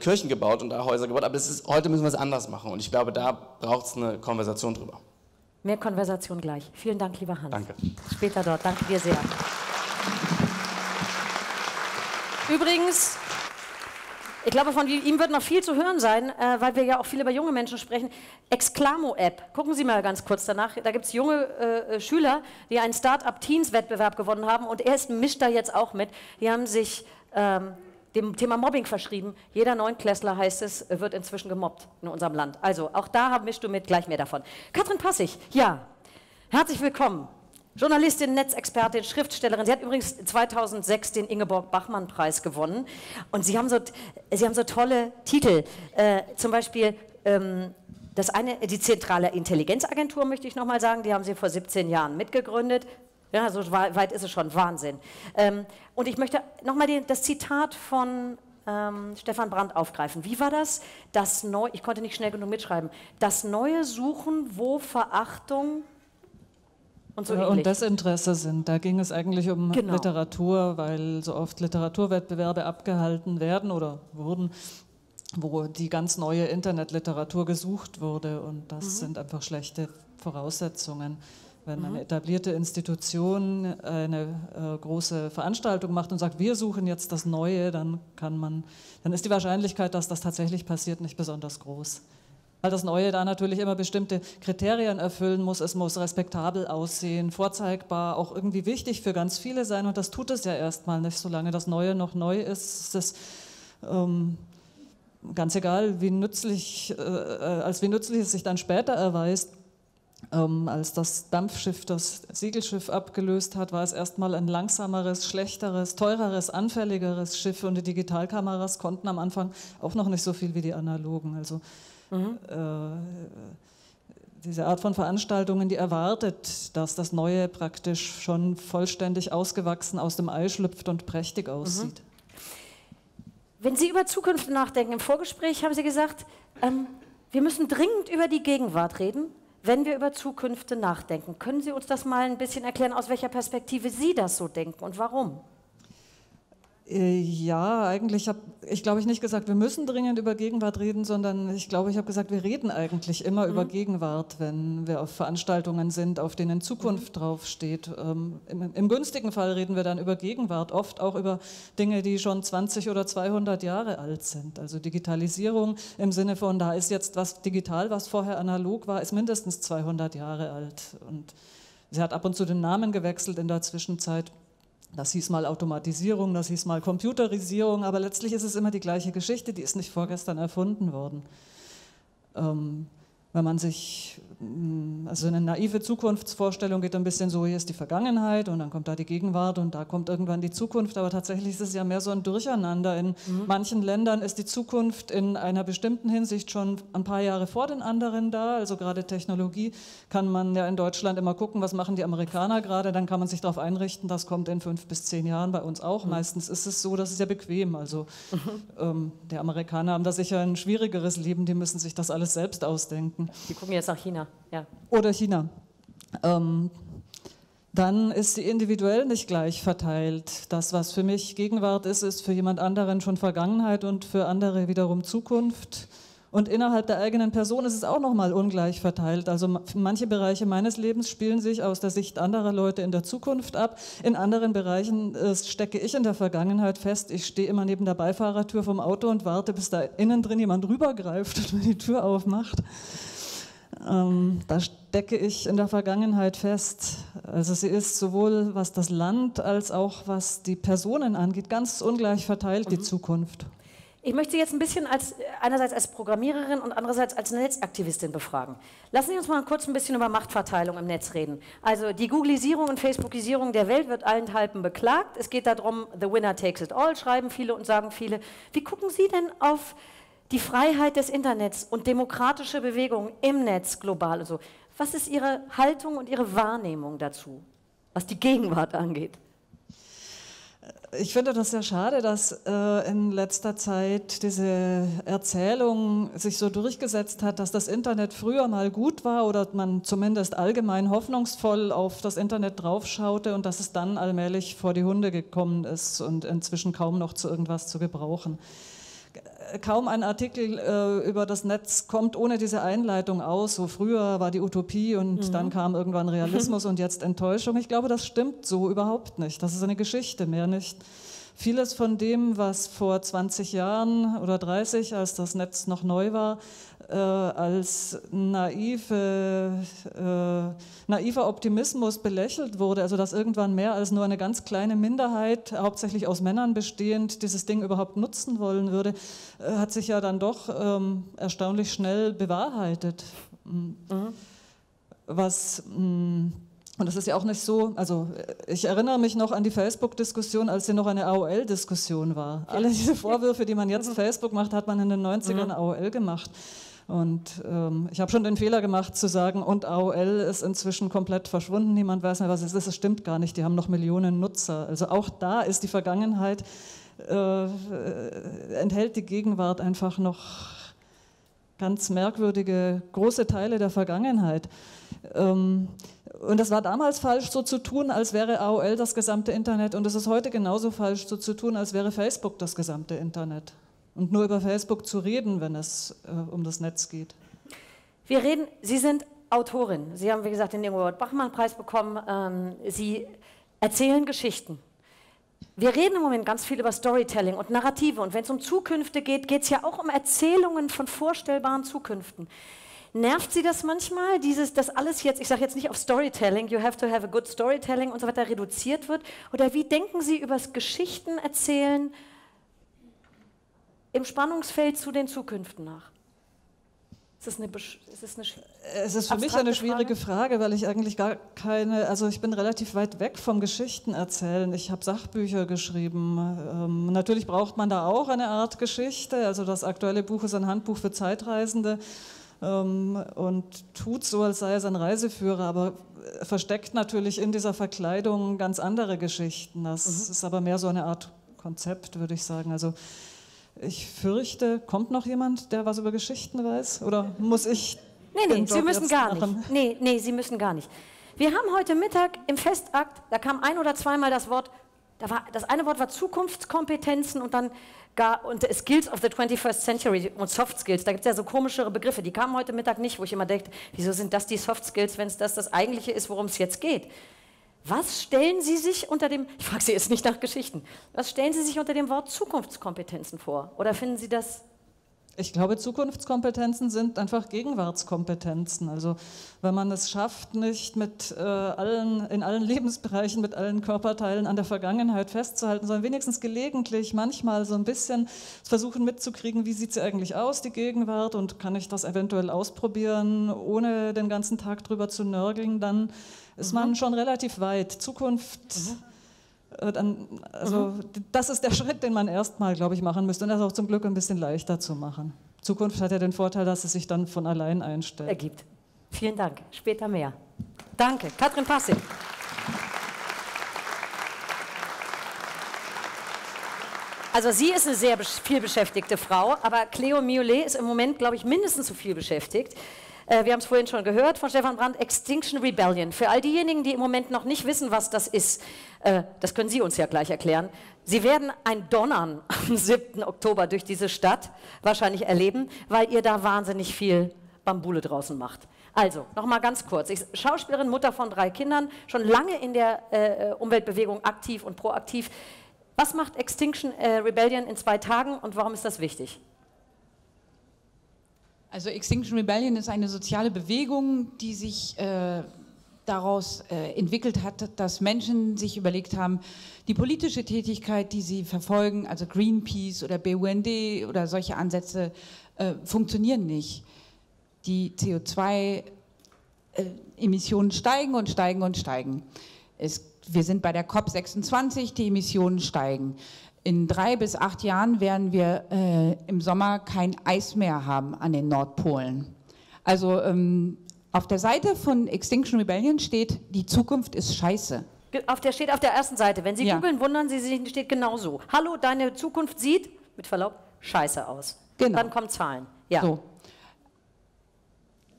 Kirchen gebaut und da Häuser gebaut. Aber heute müssen wir es anders machen. Und ich glaube, da braucht es eine Konversation drüber. Mehr Konversation gleich. Vielen Dank, lieber Hans. Danke. Später dort. Danke dir sehr. Übrigens, ich glaube, von ihm wird noch viel zu hören sein, weil wir ja auch viel über junge Menschen sprechen. Exklamo-App, gucken Sie mal ganz kurz danach. Da gibt es junge Schüler, die einen Start-up-Teens-Wettbewerb gewonnen haben und er mischt da jetzt auch mit. Die haben sich dem Thema Mobbing verschrieben. Jeder Neunklässler, heißt es, wird inzwischen gemobbt in unserem Land. Also auch da mischst du mit, gleich mehr davon. Kathrin Passig, ja, herzlich willkommen. Journalistin, Netzexpertin, Schriftstellerin. Sie hat übrigens 2006 den Ingeborg-Bachmann-Preis gewonnen. Und Sie haben so tolle Titel. Zum Beispiel das eine, die Zentrale Intelligenzagentur, möchte ich nochmal sagen. Die haben Sie vor 17 Jahren mitgegründet. Ja, so weit ist es schon, Wahnsinn. Und ich möchte nochmal das Zitat von Stefan Brandt aufgreifen. Wie war das? Ich konnte nicht schnell genug mitschreiben. Das neue Suchen, wo Verachtung und so ähnlich. Und Desinteresse sind. Da ging es eigentlich um Literatur, weil so oft Literaturwettbewerbe abgehalten werden oder wurden, wo die ganz neue Internetliteratur gesucht wurde. Und das sind einfach schlechte Voraussetzungen. Wenn eine etablierte Institution eine große Veranstaltung macht und sagt, wir suchen jetzt das Neue, dann ist die Wahrscheinlichkeit, dass das tatsächlich passiert, nicht besonders groß. Weil das Neue da natürlich immer bestimmte Kriterien erfüllen muss. Es muss respektabel aussehen, vorzeigbar, auch irgendwie wichtig für ganz viele sein. Und das tut es ja erstmal nicht, solange das Neue noch neu ist. Ganz egal, wie nützlich es sich dann später erweist, Als das Dampfschiff das Segelschiff abgelöst hat, war es erstmal ein langsameres, schlechteres, teureres, anfälligeres Schiff und die Digitalkameras konnten am Anfang auch noch nicht so viel wie die analogen. Also diese Art von Veranstaltungen, die erwartet, dass das Neue praktisch schon vollständig ausgewachsen aus dem Ei schlüpft und prächtig aussieht. Wenn Sie über Zukunft nachdenken, im Vorgespräch haben Sie gesagt, wir müssen dringend über die Gegenwart reden, wenn wir über Zukünfte nachdenken. Können Sie uns das mal ein bisschen erklären, aus welcher Perspektive Sie das so denken und warum? Ja, eigentlich habe ich, glaube ich, nicht gesagt, wir müssen dringend über Gegenwart reden, sondern ich glaube, ich habe gesagt, wir reden eigentlich immer über Gegenwart, wenn wir auf Veranstaltungen sind, auf denen Zukunft draufsteht. Im günstigen Fall reden wir dann über Gegenwart, oft auch über Dinge, die schon 20 oder 200 Jahre alt sind. Also Digitalisierung im Sinne von, da ist jetzt was digital, was vorher analog war, ist mindestens 200 Jahre alt. Und sie hat ab und zu den Namen gewechselt in der Zwischenzeit. Das hieß mal Automatisierung, das hieß mal Computerisierung, aber letztlich ist es immer die gleiche Geschichte, die ist nicht vorgestern erfunden worden. Wenn man sich, also eine naive Zukunftsvorstellung geht ein bisschen so, hier ist die Vergangenheit und dann kommt da die Gegenwart und da kommt irgendwann die Zukunft, aber tatsächlich ist es ja mehr so ein Durcheinander. In manchen Ländern ist die Zukunft in einer bestimmten Hinsicht schon ein paar Jahre vor den anderen da, also gerade Technologie kann man ja in Deutschland immer gucken, was machen die Amerikaner gerade, dann kann man sich darauf einrichten, das kommt in 5 bis 10 Jahren bei uns auch. Meistens ist es so, das ist ja bequem, also die Amerikaner haben da sicher ein schwierigeres Leben, die müssen sich das alles selbst ausdenken. Die gucken jetzt nach China. Ja. Oder China. Dann ist sie individuell nicht gleich verteilt. Das, was für mich Gegenwart ist, ist für jemand anderen schon Vergangenheit und für andere wiederum Zukunft. Und innerhalb der eigenen Person ist es auch nochmal ungleich verteilt. Also manche Bereiche meines Lebens spielen sich aus der Sicht anderer Leute in der Zukunft ab. In anderen Bereichen stecke ich in der Vergangenheit fest. Ich stehe immer neben der Beifahrertür vom Auto und warte, bis da innen drin jemand rübergreift und mir die Tür aufmacht. Da stecke ich in der Vergangenheit fest. Also sie ist sowohl was das Land als auch was die Personen angeht, ganz ungleich verteilt, die Zukunft. Ich möchte Sie jetzt ein bisschen einerseits als Programmiererin und andererseits als Netzaktivistin befragen. Lassen Sie uns mal kurz ein bisschen über Machtverteilung im Netz reden. Also die Googlisierung und Facebookisierung der Welt wird allenthalben beklagt. Es geht darum, the winner takes it all, schreiben viele und sagen viele. Wie gucken Sie denn auf die Freiheit des Internets und demokratische Bewegungen im Netz global und so? Was ist Ihre Haltung und Ihre Wahrnehmung dazu, was die Gegenwart angeht? Ich finde das sehr schade, dass in letzter Zeit diese Erzählung sich so durchgesetzt hat, dass das Internet früher mal gut war oder man zumindest allgemein hoffnungsvoll auf das Internet draufschaute und dass es dann allmählich vor die Hunde gekommen ist und inzwischen kaum noch zu irgendwas zu gebrauchen. Kaum ein Artikel über das Netz kommt ohne diese Einleitung aus, so früher war die Utopie und dann kam irgendwann Realismus und jetzt Enttäuschung. Ich glaube, das stimmt so überhaupt nicht. Das ist eine Geschichte, mehr nicht. Vieles von dem, was vor 20 Jahren oder 30, als das Netz noch neu war, als naiver Optimismus belächelt wurde, also dass irgendwann mehr als nur eine ganz kleine Minderheit, hauptsächlich aus Männern bestehend, dieses Ding überhaupt nutzen wollen würde, hat sich ja dann doch erstaunlich schnell bewahrheitet. Und das ist ja auch nicht so, also ich erinnere mich noch an die Facebook-Diskussion, als sie noch eine AOL-Diskussion war. Alle diese Vorwürfe, die man jetzt Facebook macht, hat man in den 90ern AOL gemacht. Und ich habe schon den Fehler gemacht zu sagen, und AOL ist inzwischen komplett verschwunden, niemand weiß mehr, was es ist, es stimmt gar nicht, die haben noch Millionen Nutzer. Also auch da ist die Vergangenheit, enthält die Gegenwart einfach noch ganz merkwürdige, große Teile der Vergangenheit. Und das war damals falsch, so zu tun, als wäre AOL das gesamte Internet. Und es ist heute genauso falsch, so zu tun, als wäre Facebook das gesamte Internet. Und nur über Facebook zu reden, wenn es um das Netz geht. Wir reden, Sie sind Autorin. Sie haben, wie gesagt, den Ingeborg-Bachmann-Preis bekommen. Sie erzählen Geschichten. Wir reden im Moment ganz viel über Storytelling und Narrative. Und wenn es um Zukünfte geht, geht es ja auch um Erzählungen von vorstellbaren Zukünften. Nervt Sie das manchmal, dass alles jetzt, ich sage jetzt nicht auf Storytelling, you have to have a good storytelling und so weiter, reduziert wird? Oder wie denken Sie über das Geschichtenerzählen im Spannungsfeld zu den Zukünften nach? Es ist für mich eine schwierige Frage, weil ich eigentlich gar keine, also ich bin relativ weit weg vom Geschichtenerzählen. Ich habe Sachbücher geschrieben. Natürlich braucht man da auch eine Art Geschichte. Also das aktuelle Buch ist ein Handbuch für Zeitreisende und tut so, als sei es ein Reiseführer, aber versteckt natürlich in dieser Verkleidung ganz andere Geschichten. Das ist aber mehr so eine Art Konzept, würde ich sagen. Also ich fürchte, kommt noch jemand, der was über Geschichten weiß? Oder muss ich? Nee, Sie müssen gar nicht. Nee, Sie müssen gar nicht. Wir haben heute Mittag im Festakt, da kam ein- oder zweimal das Wort, das eine Wort war Zukunftskompetenzen und dann und Skills of the 21st Century und Soft Skills. Da gibt es ja so komischere Begriffe, die kamen heute Mittag nicht, wo ich immer denke, wieso sind das die Soft Skills, wenn es das Eigentliche ist, worum es jetzt geht? Was stellen Sie sich unter dem, ich frage Sie jetzt nicht nach Geschichten, was stellen Sie sich unter dem Wort Zukunftskompetenzen vor? Oder finden Sie das? Ich glaube, Zukunftskompetenzen sind einfach Gegenwartskompetenzen. Also wenn man es schafft, nicht mit in allen Lebensbereichen, mit allen Körperteilen an der Vergangenheit festzuhalten, sondern wenigstens gelegentlich manchmal so ein bisschen versuchen mitzukriegen, wie sieht sie eigentlich aus, die Gegenwart, und kann ich das eventuell ausprobieren, ohne den ganzen Tag drüber zu nörgeln, dann ist man schon relativ weit. Zukunft... Das ist der Schritt, den man erstmal, glaube ich, machen müsste, und das auch zum Glück ein bisschen leichter zu machen. Zukunft hat ja den Vorteil, dass es sich dann von allein einstellt. Ergibt. Vielen Dank. Später mehr. Danke. Kathrin Passig. Also sie ist eine sehr vielbeschäftigte Frau, aber Cléo Mieulet ist im Moment, glaube ich, mindestens so viel beschäftigt. Wir haben es vorhin schon gehört von Stefan Brandt, Extinction Rebellion. Für all diejenigen, die im Moment noch nicht wissen, was das ist, das können Sie uns ja gleich erklären. Sie werden ein Donnern am 7. Oktober durch diese Stadt wahrscheinlich erleben, weil ihr da wahnsinnig viel Bambule draußen macht. Also, nochmal ganz kurz. Ich bin Schauspielerin, Mutter von 3 Kindern, schon lange in der Umweltbewegung aktiv und proaktiv. Was macht Extinction Rebellion in 2 Tagen und warum ist das wichtig? Also Extinction Rebellion ist eine soziale Bewegung, die sich daraus entwickelt hat, dass Menschen sich überlegt haben, die politische Tätigkeit, die sie verfolgen, also Greenpeace oder BUND oder solche Ansätze, funktionieren nicht. Die CO2-Emissionen steigen und steigen und steigen. Wir sind bei der COP26, die Emissionen steigen. In 3 bis 8 Jahren werden wir im Sommer kein Eis mehr haben an den Nordpolen. Also auf der Seite von Extinction Rebellion steht, die Zukunft ist scheiße. Steht auf der ersten Seite. Wenn Sie googeln, wundern Sie sich, steht genauso. Hallo, deine Zukunft sieht, mit Verlaub, scheiße aus. Genau. Dann kommen Zahlen. Ja. So.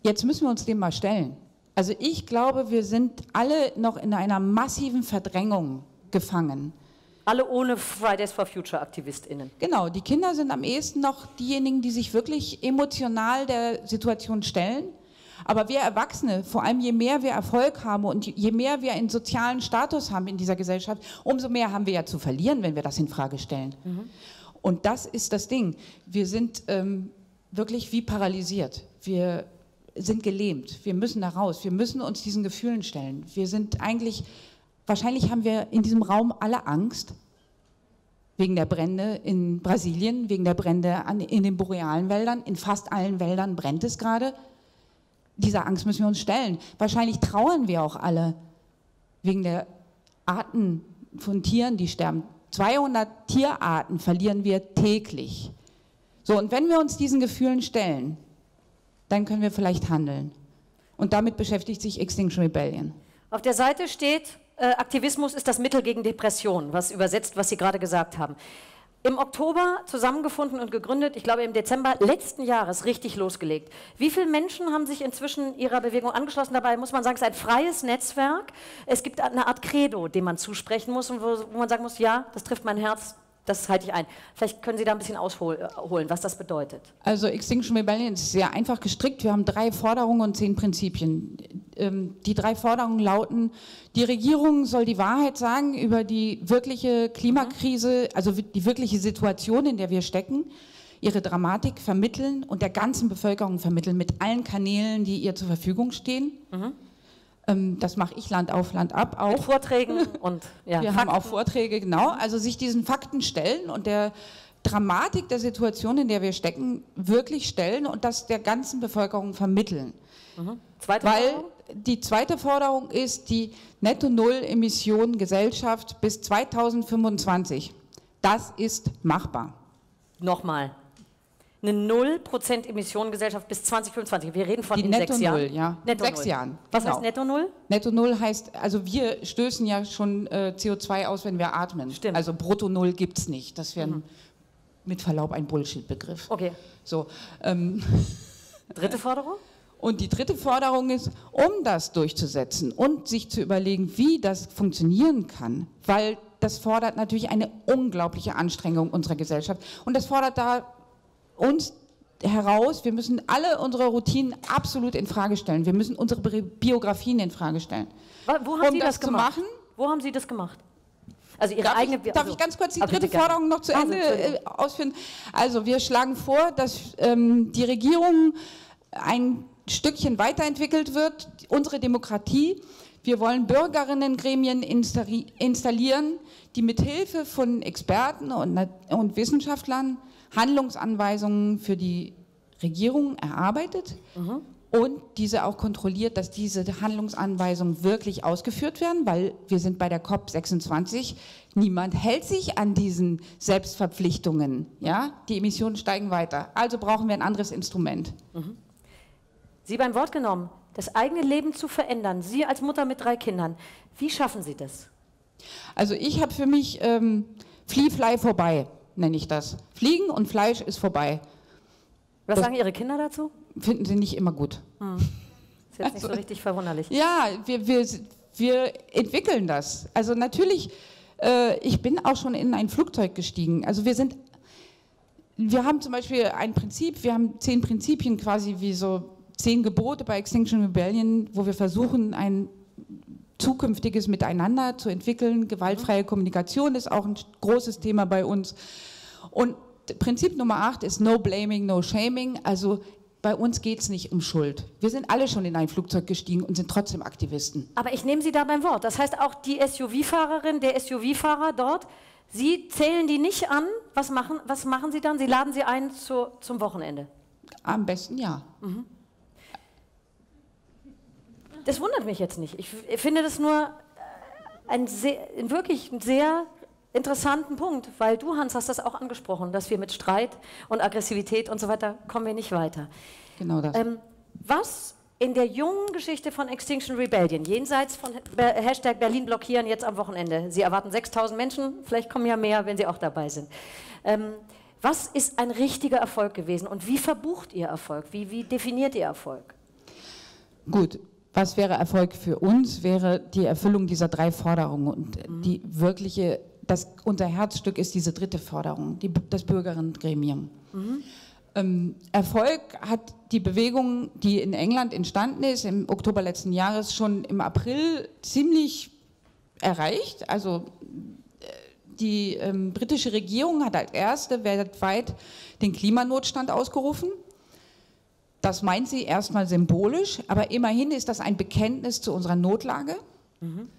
Jetzt müssen wir uns dem mal stellen. Also ich glaube, wir sind alle noch in einer massiven Verdrängung gefangen. Alle ohne Fridays for Future AktivistInnen. Genau, die Kinder sind am ehesten noch diejenigen, die sich wirklich emotional der Situation stellen. Aber wir Erwachsene, vor allem je mehr wir Erfolg haben und je mehr wir einen sozialen Status haben in dieser Gesellschaft, umso mehr haben wir ja zu verlieren, wenn wir das in Frage stellen. Und das ist das Ding. Wir sind wirklich wie paralysiert. Wir sind gelähmt. Wir müssen da raus. Wir müssen uns diesen Gefühlen stellen. Wir sind eigentlich... Wahrscheinlich haben wir in diesem Raum alle Angst, wegen der Brände in Brasilien, wegen der Brände in den borealen Wäldern, in fast allen Wäldern brennt es gerade. Dieser Angst müssen wir uns stellen. Wahrscheinlich trauern wir auch alle wegen der Arten von Tieren, die sterben. 200 Tierarten verlieren wir täglich. So, und wenn wir uns diesen Gefühlen stellen, dann können wir vielleicht handeln. Und damit beschäftigt sich Extinction Rebellion. Auf der Seite steht, Aktivismus ist das Mittel gegen Depressionen, was übersetzt, was Sie gerade gesagt haben. Im Oktober zusammengefunden und gegründet, ich glaube im Dezember letzten Jahres richtig losgelegt. Wie viele Menschen haben sich inzwischen Ihrer Bewegung angeschlossen? Dabei muss man sagen, es ist ein freies Netzwerk. Es gibt eine Art Credo, dem man zusprechen muss und wo man sagen muss, ja, das trifft mein Herz. Das halte ich ein. Vielleicht können Sie da ein bisschen ausholen, was das bedeutet. Also Extinction Rebellion ist sehr einfach gestrickt. Wir haben 3 Forderungen und 10 Prinzipien. Die 3 Forderungen lauten, die Regierung soll die Wahrheit sagen über die wirkliche Klimakrise, also die wirkliche Situation, in der wir stecken, ihre Dramatik vermitteln und der ganzen Bevölkerung vermitteln, mit allen Kanälen, die ihr zur Verfügung stehen. Das mache ich Land auf, Land ab auch. Mit Vorträgen und ja, wir haben auch Vorträge, genau. Also sich diesen Fakten stellen und der Dramatik der Situation, in der wir stecken, wirklich stellen und das der ganzen Bevölkerung vermitteln. Mhm. Die zweite Forderung ist die Netto-Null-Emissionen-Gesellschaft bis 2025. Das ist machbar. Nochmal. Eine 0% Emissionengesellschaft bis 2025. Wir reden von in Netto 6 Jahren. Ja. Netto 6 Jahren. Was heißt Netto Null? Netto Null heißt, also wir stößen ja schon CO2 aus, wenn wir atmen. Stimmt. Also Brutto Null gibt es nicht. Das wäre mit Verlaub ein Bullshit-Begriff. Okay. So, dritte Forderung? Und die dritte Forderung ist, um das durchzusetzen und sich zu überlegen, wie das funktionieren kann, weil das fordert natürlich eine unglaubliche Anstrengung unserer Gesellschaft. Und das fordert da uns heraus, wir müssen alle unsere Routinen absolut in Frage stellen. Wir müssen unsere Biografien in Frage stellen. Wo haben Sie das gemacht? Wo haben Sie das gemacht? Also Ihre eigene. Darf ich ganz kurz die dritte Forderung noch zu Ende ausführen? Also wir schlagen vor, dass die Regierung ein Stückchen weiterentwickelt wird, unsere Demokratie. Wir wollen Bürgerinnen-Gremien installieren, die mithilfe von Experten und Wissenschaftlern Handlungsanweisungen für die Regierung erarbeitet und diese auch kontrolliert, dass diese Handlungsanweisungen wirklich ausgeführt werden, weil wir sind bei der COP26, niemand hält sich an diesen Selbstverpflichtungen. Ja? Die Emissionen steigen weiter, also brauchen wir ein anderes Instrument. Mhm. Sie beim Wort genommen, das eigene Leben zu verändern, Sie als Mutter mit 3 Kindern, wie schaffen Sie das? Also ich habe für mich Flee, Fly vorbei, nenne ich das. Fliegen und Fleisch ist vorbei. Was sagen Ihre Kinder dazu? Finden sie nicht immer gut. Hm. Ist jetzt nicht so richtig verwunderlich. Ja, wir entwickeln das. Also natürlich, ich bin auch schon in ein Flugzeug gestiegen. Also wir haben zum Beispiel ein Prinzip, wir haben 10 Prinzipien quasi wie so 10 Gebote bei Extinction Rebellion, wo wir versuchen, ein zukünftiges Miteinander zu entwickeln. Gewaltfreie Kommunikation ist auch ein großes Thema bei uns. Und Prinzip Nummer 8 ist No Blaming, No Shaming. Also bei uns geht es nicht um Schuld. Wir sind alle schon in ein Flugzeug gestiegen und sind trotzdem Aktivisten. Aber ich nehme Sie da beim Wort. Das heißt auch die SUV-Fahrerin, der SUV-Fahrer dort, Sie zählen die nicht an. Was machen Sie dann? Sie laden sie ein zum Wochenende? Am besten ja. Mhm. Das wundert mich jetzt nicht. Ich finde das nur einen wirklich sehr interessanten Punkt, weil du, Hans, hast das auch angesprochen, dass wir mit Streit und Aggressivität und so weiter kommen wir nicht weiter. Genau das. Was in der jungen Geschichte von Extinction Rebellion, jenseits von Hashtag Berlin blockieren jetzt am Wochenende, Sie erwarten 6.000 Menschen, vielleicht kommen ja mehr, wenn Sie auch dabei sind. Was ist ein richtiger Erfolg gewesen und wie verbucht ihr Erfolg? Wie definiert ihr Erfolg? Gut. Was wäre Erfolg für uns, wäre die Erfüllung dieser 3 Forderungen und die wirkliche, unser Herzstück ist diese dritte Forderung, das Bürgerinnen-Gremium. Mhm. Erfolg hat die Bewegung, die in England entstanden ist, im Oktober letzten Jahres schon im April ziemlich erreicht. Also die britische Regierung hat als erste weltweit den Klimanotstand ausgerufen. Das meint sie erstmal symbolisch, aber immerhin ist das ein Bekenntnis zu unserer Notlage. Mhm.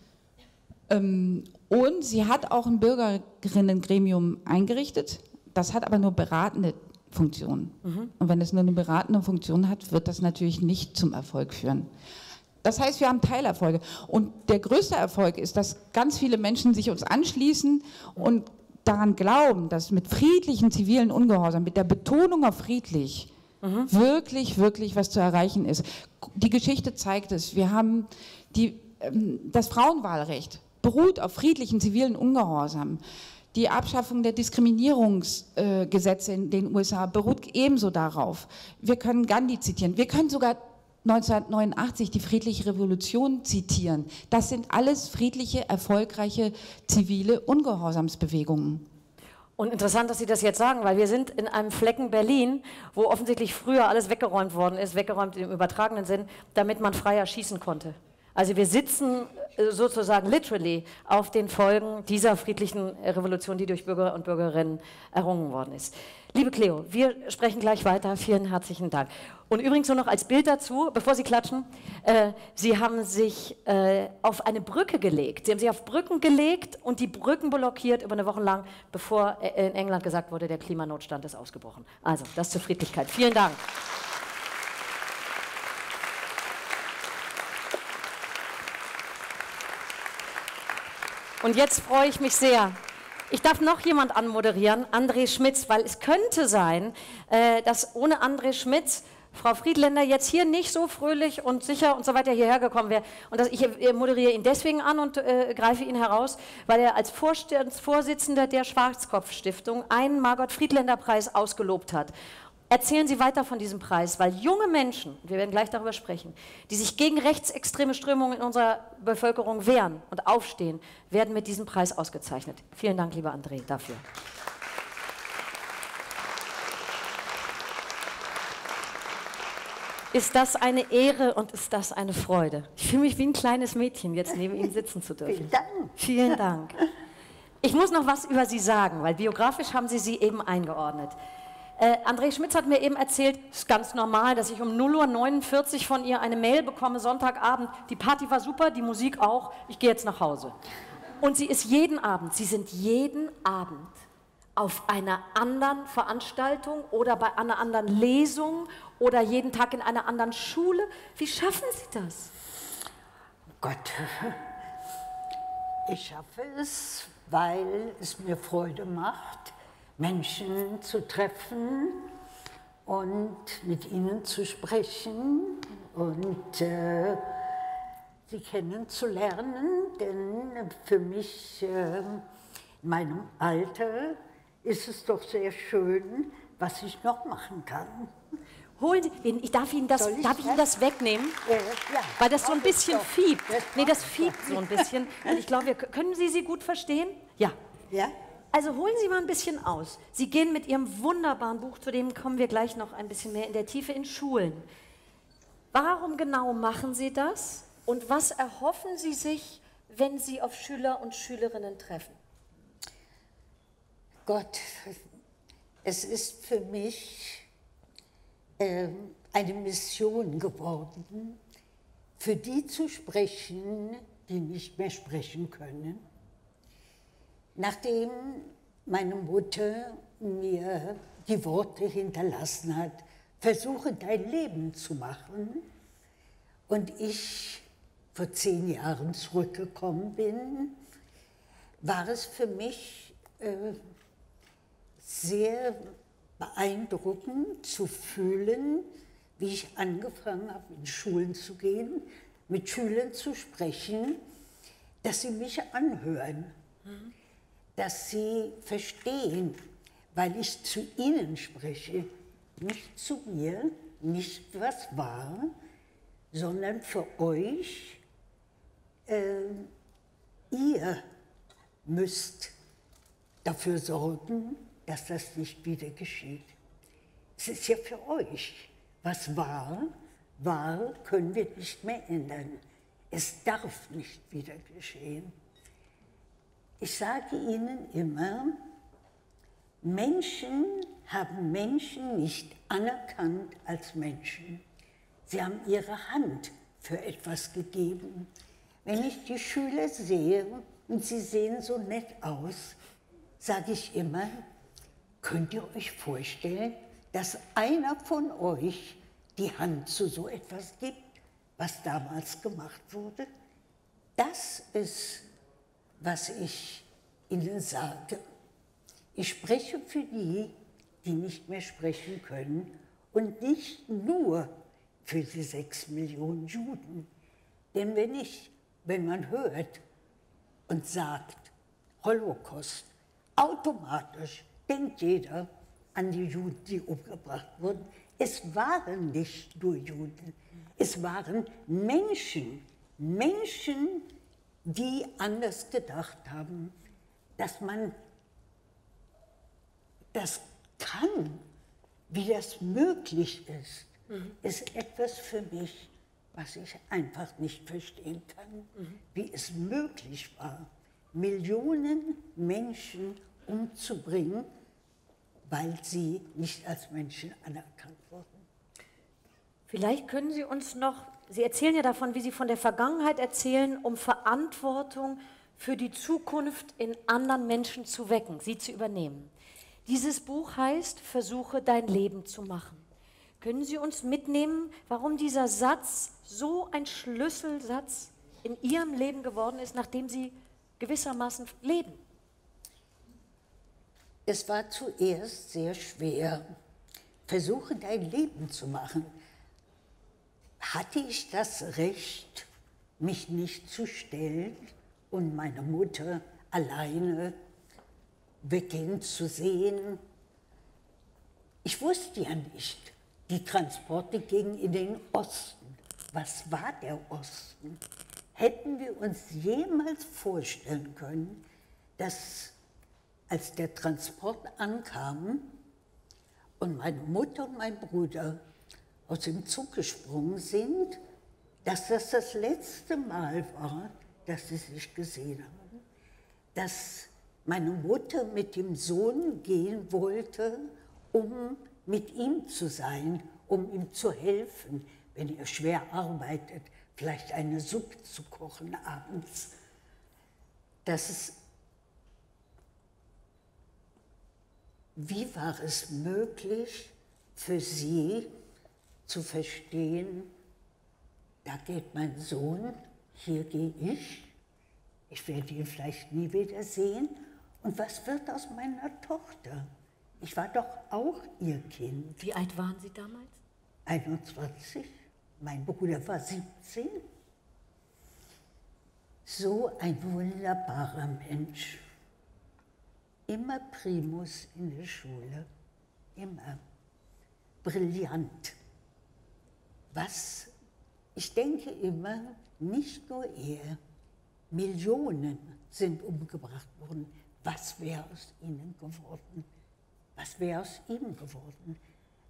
Und sie hat auch ein Bürgerinnen-Gremium eingerichtet, das hat aber nur beratende Funktion. Mhm. Und wenn es nur eine beratende Funktion hat, wird das natürlich nicht zum Erfolg führen. Das heißt, wir haben Teilerfolge. Und der größte Erfolg ist, dass ganz viele Menschen sich uns anschließen und daran glauben, dass mit friedlichen zivilen Ungehorsam, mit der Betonung auf friedlich, wirklich, wirklich was zu erreichen ist. Die Geschichte zeigt es. Wir haben das Frauenwahlrecht beruht auf friedlichen zivilen Ungehorsam. Die Abschaffung der Diskriminierungsgesetze in den USA beruht ebenso darauf. Wir können Gandhi zitieren. Wir können sogar 1989 die friedliche Revolution zitieren. Das sind alles friedliche, erfolgreiche zivile Ungehorsamsbewegungen. Und interessant, dass Sie das jetzt sagen, weil wir sind in einem Flecken Berlin, wo offensichtlich früher alles weggeräumt worden ist, weggeräumt im übertragenen Sinn, damit man freier schießen konnte. Also wir sitzen sozusagen literally auf den Folgen dieser friedlichen Revolution, die durch Bürger und Bürgerinnen errungen worden ist. Liebe Cléo, wir sprechen gleich weiter. Vielen herzlichen Dank. Und übrigens nur noch als Bild dazu, bevor Sie klatschen, Sie haben sich auf eine Brücke gelegt. Sie haben sich auf Brücken gelegt und die Brücken blockiert über eine Woche lang, bevor in England gesagt wurde, der Klimanotstand ist ausgebrochen. Also, das zur Friedlichkeit. Vielen Dank. Und jetzt freue ich mich sehr. Ich darf noch jemand anmoderieren, André Schmitz, weil es könnte sein, dass ohne André Schmitz Frau Friedländer jetzt hier nicht so fröhlich und sicher und so weiter hierher gekommen wäre. Und ich moderiere ihn deswegen an und greife ihn heraus, weil er als Vorstandsvorsitzender der Schwarzkopf-Stiftung einen Margot-Friedländer-Preis ausgelobt hat. Erzählen Sie weiter von diesem Preis, weil junge Menschen, wir werden gleich darüber sprechen, die sich gegen rechtsextreme Strömungen in unserer Bevölkerung wehren und aufstehen, werden mit diesem Preis ausgezeichnet. Vielen Dank, lieber André, dafür. Ist das eine Ehre und ist das eine Freude? Ich fühle mich wie ein kleines Mädchen, jetzt neben Ihnen sitzen zu dürfen. Vielen Dank. Vielen Dank. Ich muss noch was über Sie sagen, weil biografisch haben Sie sie eben eingeordnet. André Schmitz hat mir eben erzählt, es ist ganz normal, dass ich um 0:49 Uhr von ihr eine Mail bekomme, Sonntagabend, die Party war super, die Musik auch, ich gehe jetzt nach Hause. Und sie ist jeden Abend, sie sind jeden Abend auf einer anderen Veranstaltung oder bei einer anderen Lesung oder jeden Tag in einer anderen Schule. Wie schaffen Sie das? Gott, ich schaffe es, weil es mir Freude macht, Menschen zu treffen und mit ihnen zu sprechen und sie kennenzulernen, denn für mich in meinem Alter ist es doch sehr schön, was ich noch machen kann. Holen Sie, darf ich Ihnen das wegnehmen? Ja, weil das so ein bisschen fiebt. Nee, das fiebt so ein bisschen. Und ich glaube, können Sie sie gut verstehen? Ja. Ja. Also holen Sie mal ein bisschen aus. Sie gehen mit Ihrem wunderbaren Buch, zu dem kommen wir gleich noch ein bisschen mehr in der Tiefe, in Schulen. Warum genau machen Sie das und was erhoffen Sie sich, wenn Sie auf Schüler und Schülerinnen treffen? Gott, es ist für mich eine Mission geworden, für die zu sprechen, die nicht mehr sprechen können. Nachdem meine Mutter mir die Worte hinterlassen hat, versuche dein Leben zu machen, und ich vor 10 Jahren zurückgekommen bin, war es für mich sehr beeindruckend zu fühlen, wie ich angefangen habe, in Schulen zu gehen, mit Schülern zu sprechen, dass sie mich anhören. Mhm. Dass sie verstehen, weil ich zu ihnen spreche, nicht zu mir, nicht was war, sondern für euch, ihr müsst dafür sorgen, dass das nicht wieder geschieht. Es ist ja für euch, was war, können wir nicht mehr ändern. Es darf nicht wieder geschehen. Ich sage Ihnen immer, Menschen haben Menschen nicht anerkannt als Menschen. Sie haben ihre Hand für etwas gegeben. Wenn ich die Schüler sehe und sie sehen so nett aus, sage ich immer, könnt ihr euch vorstellen, dass einer von euch die Hand zu so etwas gibt, was damals gemacht wurde? Das ist, was ich Ihnen sage. Ich spreche für die, die nicht mehr sprechen können und nicht nur für die 6 Millionen Juden. Denn wenn man hört und sagt, Holocaust, automatisch denkt jeder an die Juden, die umgebracht wurden. Es waren nicht nur Juden, es waren Menschen, die anders gedacht haben, dass man das kann, wie das möglich ist, ist etwas für mich, was ich einfach nicht verstehen kann, wie es möglich war, Millionen Menschen umzubringen, weil sie nicht als Menschen anerkannt wurden. Vielleicht können Sie uns noch, Sie erzählen ja davon, wie Sie von der Vergangenheit erzählen, um Verantwortung für die Zukunft in anderen Menschen zu wecken, sie zu übernehmen. Dieses Buch heißt Versuche, dein Leben zu machen. Können Sie uns mitnehmen, warum dieser Satz so ein Schlüsselsatz in Ihrem Leben geworden ist, nachdem Sie gewissermaßen leben? Es war zuerst sehr schwer, Versuche, dein Leben zu machen. Hatte ich das Recht, mich nicht zu stellen und meine Mutter alleine weggehen zu sehen? Ich wusste ja nicht, die Transporte gingen in den Osten. Was war der Osten? Hätten wir uns jemals vorstellen können, dass als der Transport ankam und meine Mutter und mein Bruder aus dem Zug gesprungen sind, dass das das letzte Mal war, dass sie sich gesehen haben, dass meine Mutter mit dem Sohn gehen wollte, um mit ihm zu sein, um ihm zu helfen, wenn er schwer arbeitet, vielleicht eine Suppe zu kochen abends. Wie war es möglich für sie zu verstehen, da geht mein Sohn, hier gehe ich werde ihn vielleicht nie wieder sehen. Und was wird aus meiner Tochter? Ich war doch auch ihr Kind. Wie alt waren Sie damals? 21. Mein Bruder war 17. So ein wunderbarer Mensch. Immer Primus in der Schule. Immer. Brillant. Was, ich denke immer, nicht nur er, Millionen sind umgebracht worden. Was wäre aus ihnen geworden? Was wäre aus ihm geworden?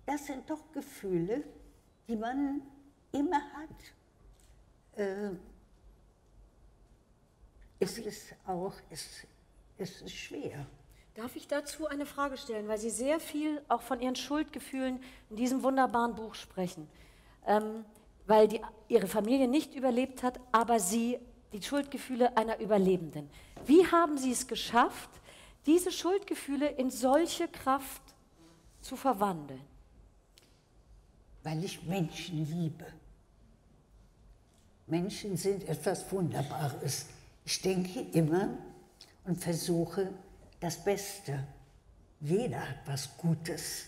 Das sind doch Gefühle, die man immer hat. Es ist auch, es ist schwer. Darf ich dazu eine Frage stellen, weil Sie sehr viel auch von Ihren Schuldgefühlen in diesem wunderbaren Buch sprechen. Weil Ihre Familie nicht überlebt hat, aber Sie die Schuldgefühle einer Überlebenden. Wie haben Sie es geschafft, diese Schuldgefühle in solche Kraft zu verwandeln? Weil ich Menschen liebe. Menschen sind etwas Wunderbares. Ich denke immer und versuche das Beste. Jeder hat was Gutes.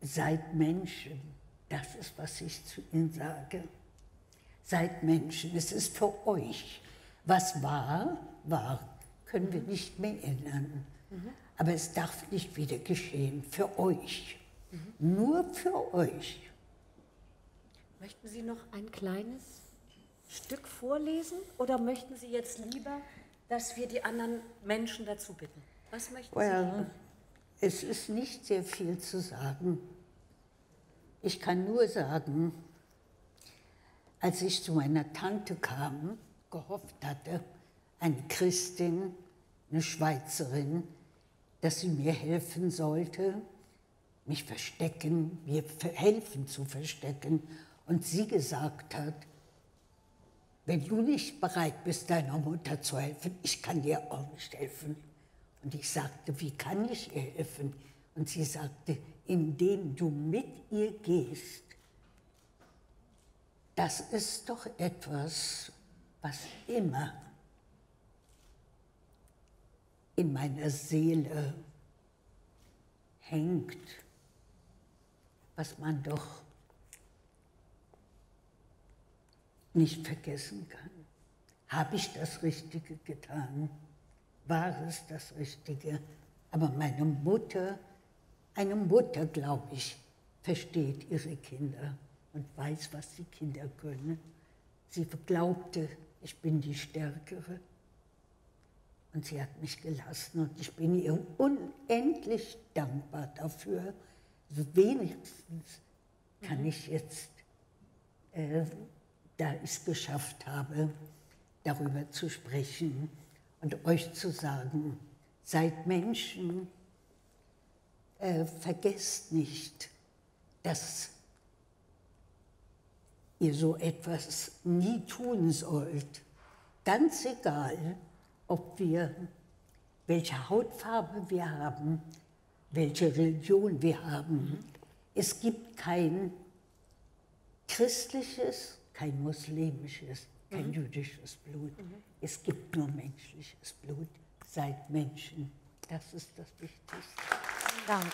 Seid Menschen, das ist, was ich zu Ihnen sage. Seid Menschen, es ist für euch. Was war, war, können wir nicht mehr ändern. Aber es darf nicht wieder geschehen, für euch. Nur für euch. Möchten Sie noch ein kleines Stück vorlesen oder möchten Sie jetzt lieber, dass wir die anderen Menschen dazu bitten? Was möchten Sie? Es ist nicht sehr viel zu sagen. Ich kann nur sagen, als ich zu meiner Tante kam, gehofft hatte, eine Christin, eine Schweizerin, dass sie mir helfen sollte, mich verstecken, mir helfen zu verstecken. Und sie gesagt hat, wenn du nicht bereit bist, deiner Mutter zu helfen, ich kann dir auch nicht helfen. Und ich sagte, wie kann ich ihr helfen? Und sie sagte, indem du mit ihr gehst. Das ist doch etwas, was immer in meiner Seele hängt, was man doch nicht vergessen kann. Habe ich das Richtige getan? War es das Richtige? Aber eine Mutter, glaube ich, versteht ihre Kinder und weiß, was die Kinder können. Sie glaubte, ich bin die Stärkere. Und sie hat mich gelassen und ich bin ihr unendlich dankbar dafür. Wenigstens kann ich jetzt, da ich es geschafft habe, darüber zu sprechen. und euch zu sagen, seid Menschen, vergesst nicht, dass ihr so etwas nie tun sollt. Ganz egal, ob wir, welche Hautfarbe wir haben, welche Religion wir haben. Es gibt kein christliches, kein muslimisches, kein jüdisches Blut. Es gibt nur menschliches Blut. Seid Menschen. Das ist das Wichtigste. Danke.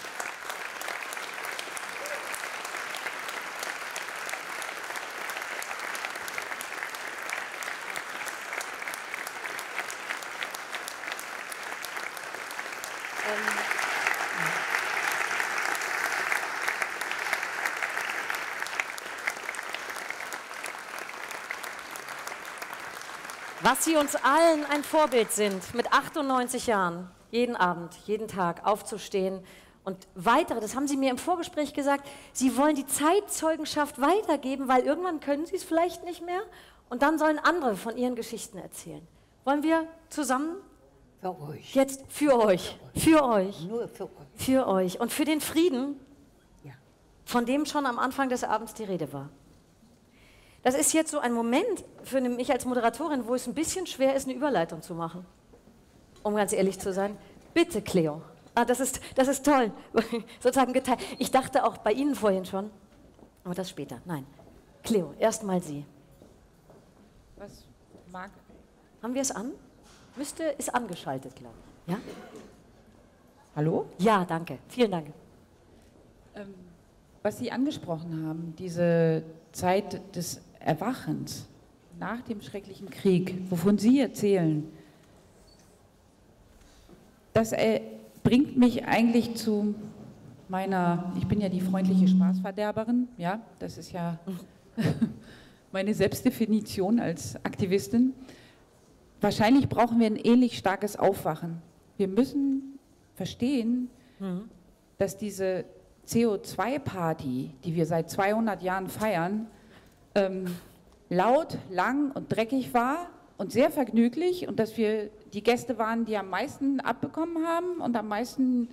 Dass Sie uns allen ein Vorbild sind, mit 98 Jahren, jeden Abend, jeden Tag aufzustehen und weitere, das haben Sie mir im Vorgespräch gesagt, Sie wollen die Zeitzeugenschaft weitergeben, weil irgendwann können Sie es vielleicht nicht mehr und dann sollen andere von Ihren Geschichten erzählen. Wollen wir zusammen? Für euch. Jetzt für euch. Für euch. Nur für euch. Für euch. Und für den Frieden, ja, von dem schon am Anfang des Abends die Rede war. Das ist jetzt so ein Moment für mich als Moderatorin, wo es ein bisschen schwer ist, eine Überleitung zu machen, um ganz ehrlich zu sein. Bitte, Cléo. Ah, das ist toll, sozusagen geteilt. Ich dachte auch bei Ihnen vorhin schon, aber das später. Nein, Cléo, erstmal Sie. Was mag? Haben wir es an? Müsste, ist angeschaltet, glaube ich. Ja? Hallo? Ja, danke. Vielen Dank. Was Sie angesprochen haben, diese Zeit des Erwachens nach dem schrecklichen Krieg, wovon Sie erzählen, das bringt mich eigentlich zu meiner, ich bin ja die freundliche Spaßverderberin, ja, das ist ja meine Selbstdefinition als Aktivistin. Wahrscheinlich brauchen wir ein ähnlich starkes Aufwachen. Wir müssen verstehen, dass diese CO2-Party, die wir seit 200 Jahren feiern, laut, lang und dreckig war und sehr vergnüglich und dass wir die Gäste waren, die am meisten abbekommen haben und am meisten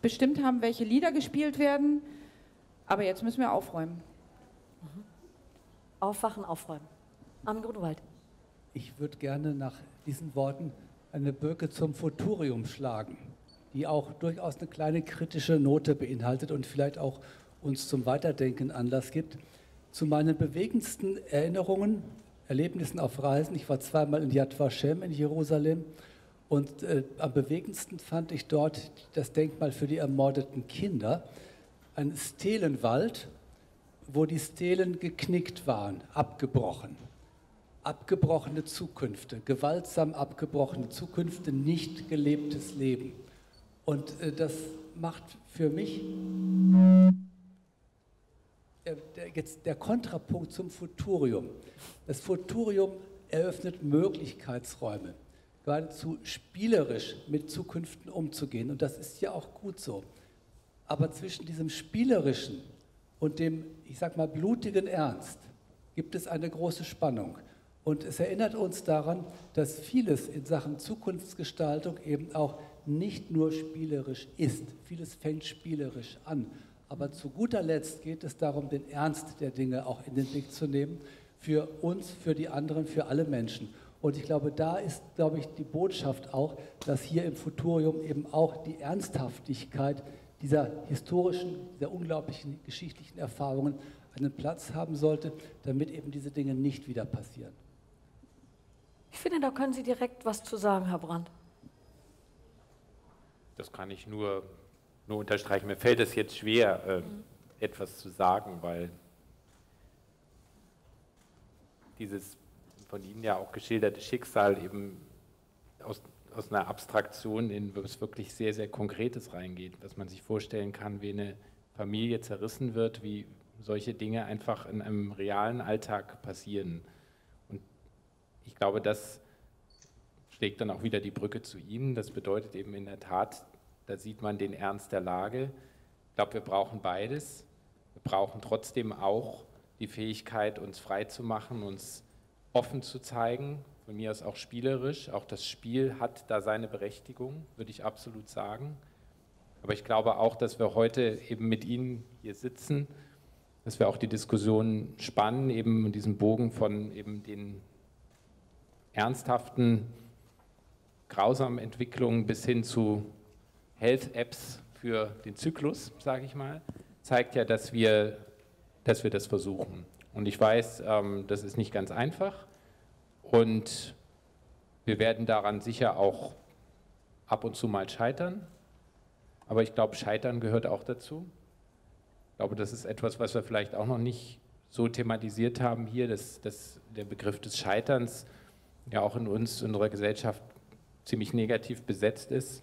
bestimmt haben, welche Lieder gespielt werden. Aber jetzt müssen wir aufräumen. Aufwachen, aufräumen. Armin Grunwald. Ich würde gerne nach diesen Worten eine Brücke zum Futurium schlagen, die auch durchaus eine kleine kritische Note beinhaltet und vielleicht auch uns zum Weiterdenken Anlass gibt. Zu meinen bewegendsten Erinnerungen, Erlebnissen auf Reisen, ich war zweimal in Yad Vashem in Jerusalem und am bewegendsten fand ich dort das Denkmal für die ermordeten Kinder, ein Stelenwald, wo die Stelen geknickt waren, abgebrochen. Abgebrochene Zukünfte, gewaltsam abgebrochene Zukünfte, nicht gelebtes Leben. Und das macht für mich jetzt der Kontrapunkt zum Futurium. Das Futurium eröffnet Möglichkeitsräume, geradezu spielerisch mit Zukünften umzugehen. Und das ist ja auch gut so. Aber zwischen diesem Spielerischen und dem, ich sag mal, blutigen Ernst gibt es eine große Spannung. Und es erinnert uns daran, dass vieles in Sachen Zukunftsgestaltung eben auch nicht nur spielerisch ist. Vieles fängt spielerisch an. Aber zu guter Letzt geht es darum, den Ernst der Dinge auch in den Blick zu nehmen. Für uns, für die anderen, für alle Menschen. Und ich glaube, da ist, glaube ich, die Botschaft auch, dass hier im Futurium eben auch die Ernsthaftigkeit dieser historischen, dieser unglaublichen geschichtlichen Erfahrungen einen Platz haben sollte, damit eben diese Dinge nicht wieder passieren. Ich finde, da können Sie direkt was zu sagen, Herr Brandt. Das kann ich nur unterstreichen. Mir fällt es jetzt schwer, etwas zu sagen, weil dieses von Ihnen ja auch geschilderte Schicksal eben aus einer Abstraktion in was wirklich sehr, sehr Konkretes reingeht, was man sich vorstellen kann, wie eine Familie zerrissen wird, wie solche Dinge einfach in einem realen Alltag passieren. Und ich glaube, das schlägt dann auch wieder die Brücke zu Ihnen. Das bedeutet eben in der Tat, da sieht man den Ernst der Lage. Ich glaube, wir brauchen beides. Wir brauchen trotzdem auch die Fähigkeit, uns frei zu machen, uns offen zu zeigen von mir aus auch spielerisch. Auch das Spiel hat da seine Berechtigung, würde ich absolut sagen. Aber ich glaube auch, dass wir heute eben mit Ihnen hier sitzen, dass wir auch die Diskussion spannen, eben in diesem Bogen von eben den ernsthaften, grausamen Entwicklungen bis hin zu Health-Apps für den Zyklus, sage ich mal, zeigt ja, dass wir das versuchen. Und ich weiß, das ist nicht ganz einfach und wir werden daran sicher auch ab und zu mal scheitern, aber ich glaube, Scheitern gehört auch dazu. Ich glaube, das ist etwas, was wir vielleicht auch noch nicht so thematisiert haben hier, dass der Begriff des Scheiterns ja auch in unserer Gesellschaft ziemlich negativ besetzt ist.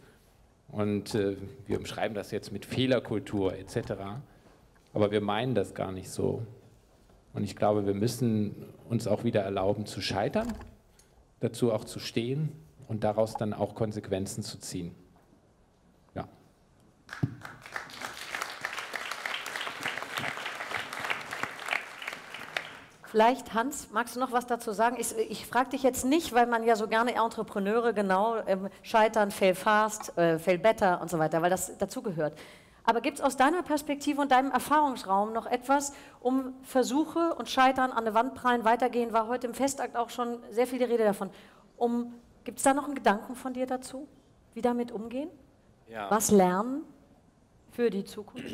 Und wir umschreiben das jetzt mit Fehlerkultur etc. Aber wir meinen das gar nicht so. Und ich glaube, wir müssen uns auch wieder erlauben zu scheitern, dazu auch zu stehen und daraus dann auch Konsequenzen zu ziehen. Ja. Vielleicht, Hans, magst du noch was dazu sagen? Ich frage dich jetzt nicht, weil man ja so gerne Entrepreneure genau scheitern, fail fast, fail better und so weiter, weil das dazugehört. Aber gibt es aus deiner Perspektive und deinem Erfahrungsraum noch etwas, um Versuche und Scheitern an der Wand prallen, weitergehen, war heute im Festakt auch schon sehr viel die Rede davon. Gibt es da noch einen Gedanken von dir dazu, wie damit umgehen? Ja. Was lernen für die Zukunft?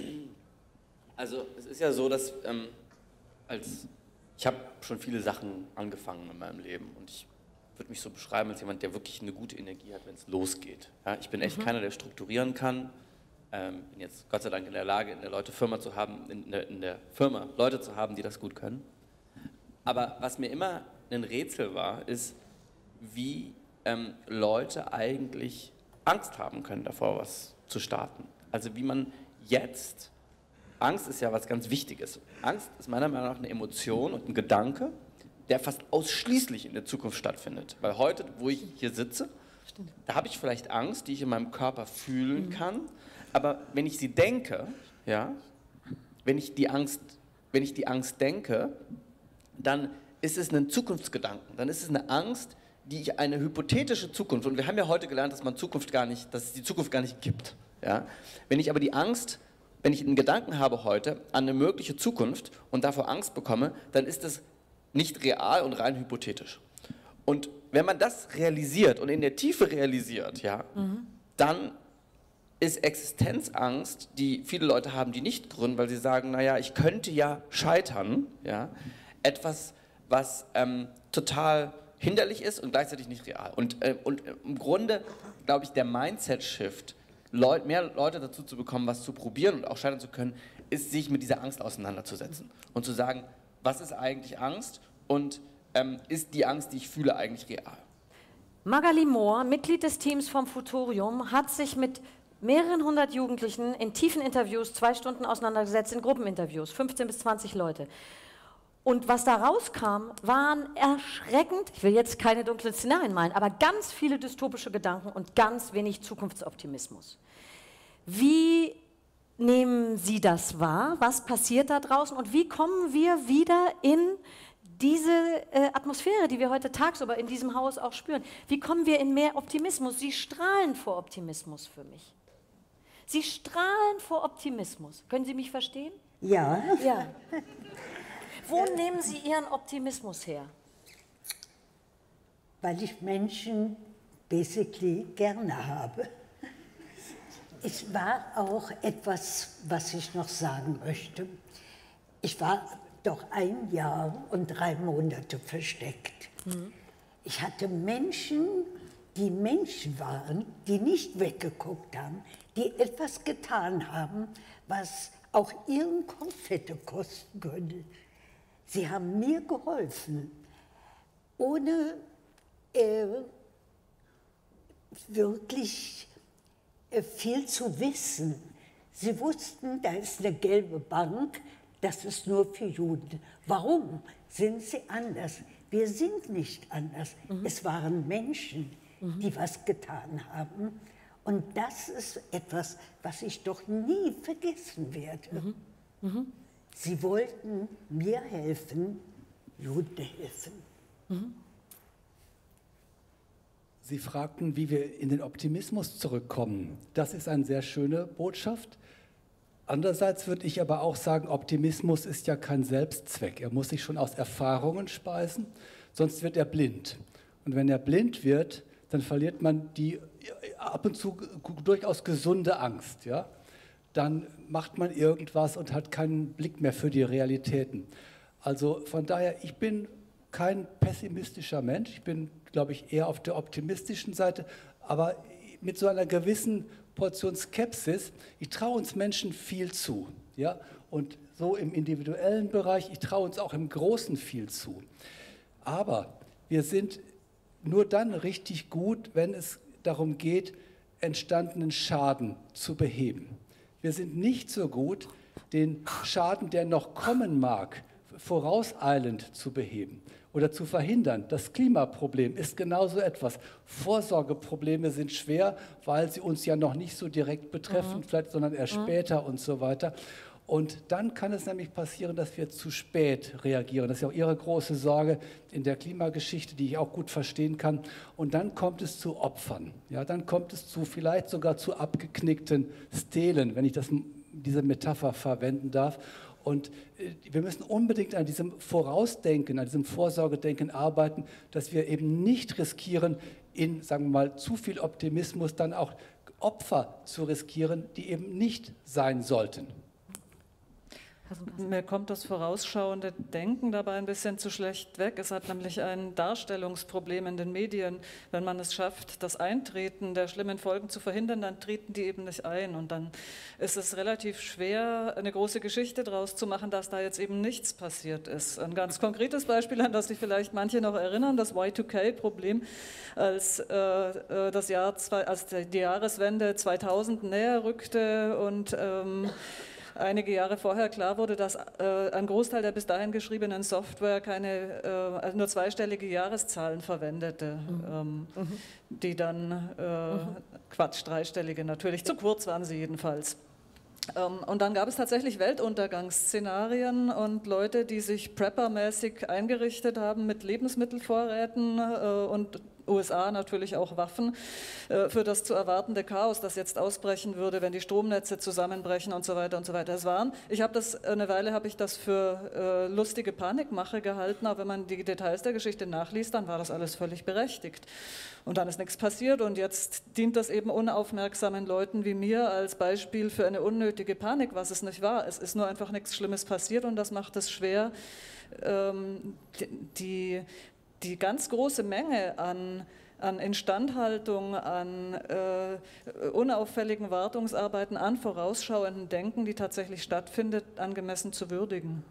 Also es ist ja so, dass ich habe schon viele Sachen angefangen in meinem Leben und ich würde mich so beschreiben als jemand, der wirklich eine gute Energie hat, wenn es losgeht. Ja, ich bin echt keiner, der strukturieren kann. Bin jetzt Gott sei Dank in der Lage, in der Firma Leute zu haben, die das gut können. Aber was mir immer ein Rätsel war, ist, wie Leute eigentlich Angst haben können davor, was zu starten. Also wie man jetzt... Angst ist ja was ganz Wichtiges. Angst ist meiner Meinung nach eine Emotion und ein Gedanke, der fast ausschließlich in der Zukunft stattfindet. Weil heute, wo ich hier sitze, da habe ich vielleicht Angst, die ich in meinem Körper fühlen kann, aber wenn ich sie denke, ja, wenn ich die Angst denke, dann ist es ein Zukunftsgedanken, dann ist es eine Angst, die ich eine hypothetische Zukunft, und wir haben ja heute gelernt, dass es die Zukunft gar nicht gibt. Ja? Wenn ich aber die Angst... Wenn ich einen Gedanken habe heute an eine mögliche Zukunft und davor Angst bekomme, dann ist das nicht real und rein hypothetisch. Und wenn man das realisiert und in der Tiefe realisiert, ja, dann ist Existenzangst, die viele Leute haben, die nicht gründen, weil sie sagen, naja, ich könnte ja scheitern, ja, etwas, was total hinderlich ist und gleichzeitig nicht real. Und im Grunde, glaube ich, der Mindset-Shift, mehr Leute dazu zu bekommen, was zu probieren und auch scheitern zu können, ist, sich mit dieser Angst auseinanderzusetzen und zu sagen, was ist eigentlich Angst und ist die Angst, die ich fühle, eigentlich real? Magali Mohr, Mitglied des Teams vom Futurium, hat sich mit mehreren hundert Jugendlichen in tiefen Interviews 2 Stunden auseinandergesetzt, in Gruppeninterviews, 15 bis 20 Leute. Und was da rauskam, waren erschreckend, ich will jetzt keine dunklen Szenarien malen, aber ganz viele dystopische Gedanken und ganz wenig Zukunftsoptimismus. Wie nehmen Sie das wahr? Was passiert da draußen? Und wie kommen wir wieder in diese Atmosphäre, die wir heute tagsüber in diesem Haus auch spüren? Wie kommen wir in mehr Optimismus? Sie strahlen vor Optimismus für mich. Sie strahlen vor Optimismus. Können Sie mich verstehen? Ja. Ja. Wo nehmen Sie Ihren Optimismus her? Weil ich Menschen basically gerne habe. Es war auch etwas, was ich noch sagen möchte. Ich war doch 1 Jahr und 3 Monate versteckt. Ich hatte Menschen, die Menschen waren, die nicht weggeguckt haben, die etwas getan haben, was auch ihren Kopf hätte kosten können. Sie haben mir geholfen, ohne wirklich viel zu wissen. Sie wussten, da ist eine gelbe Bank, das ist nur für Juden. Warum sind sie anders? Wir sind nicht anders. Es waren Menschen, die was getan haben. Und das ist etwas, was ich doch nie vergessen werde. Sie wollten mir helfen, Juden helfen. Sie fragten, wie wir in den Optimismus zurückkommen. Das ist eine sehr schöne Botschaft. Andererseits würde ich aber auch sagen, Optimismus ist ja kein Selbstzweck. Er muss sich schon aus Erfahrungen speisen, sonst wird er blind. Und wenn er blind wird, dann verliert man die ab und zu durchaus gesunde Angst. Ja? Dann macht man irgendwas und hat keinen Blick mehr für die Realitäten. Also von daher, ich bin kein pessimistischer Mensch. Ich bin, glaube ich, eher auf der optimistischen Seite, aber mit so einer gewissen Portion Skepsis. Ich traue uns Menschen viel zu. Ja? Und so im individuellen Bereich, ich traue uns auch im Großen viel zu. Aber wir sind nur dann richtig gut, wenn es darum geht, entstandenen Schaden zu beheben. Wir sind nicht so gut, den Schaden, der noch kommen mag, vorauseilend zu beheben oder zu verhindern. Das Klimaproblem ist genauso etwas. Vorsorgeprobleme sind schwer, weil sie uns ja noch nicht so direkt betreffen, vielleicht, sondern erst später und so weiter. Und dann kann es nämlich passieren, dass wir zu spät reagieren. Das ist ja auch Ihre große Sorge in der Klimageschichte, die ich auch gut verstehen kann. Und dann kommt es zu Opfern. Ja, dann kommt es zu vielleicht sogar zu abgeknickten Stelen, wenn ich diese Metapher verwenden darf. Und wir müssen unbedingt an diesem Vorausdenken, an diesem Vorsorgedenken arbeiten, dass wir eben nicht riskieren, in, sagen wir mal, zu viel Optimismus dann auch Opfer zu riskieren, die eben nicht sein sollten. Mir kommt das vorausschauende Denken dabei ein bisschen zu schlecht weg. Es hat nämlich ein Darstellungsproblem in den Medien. Wenn man es schafft, das Eintreten der schlimmen Folgen zu verhindern, dann treten die eben nicht ein. Und dann ist es relativ schwer, eine große Geschichte draus zu machen, dass da jetzt eben nichts passiert ist. Ein ganz konkretes Beispiel, an das sich vielleicht manche noch erinnern, das Y2K-Problem, als die Jahreswende 2000 näher rückte und einige Jahre vorher klar wurde, dass ein Großteil der bis dahin geschriebenen Software nur zweistellige Jahreszahlen verwendete, die dann, Quatsch, dreistellige natürlich, zu kurz waren sie jedenfalls. Und dann gab es tatsächlich Weltuntergangsszenarien und Leute, die sich preppermäßig eingerichtet haben mit Lebensmittelvorräten und USA natürlich auch Waffen für das zu erwartende Chaos, das jetzt ausbrechen würde, wenn die Stromnetze zusammenbrechen und so weiter und so weiter. Eine Weile habe ich das für lustige Panikmache gehalten, aber wenn man die Details der Geschichte nachliest, dann war das alles völlig berechtigt. Und dann ist nichts passiert und jetzt dient das eben unaufmerksamen Leuten wie mir als Beispiel für eine unnötige Panik, was es nicht war. Es ist nur einfach nichts Schlimmes passiert und das macht es schwer, die ganz große Menge an Instandhaltung, an unauffälligen Wartungsarbeiten, an vorausschauenden Denken, die tatsächlich stattfindet, angemessen zu würdigen.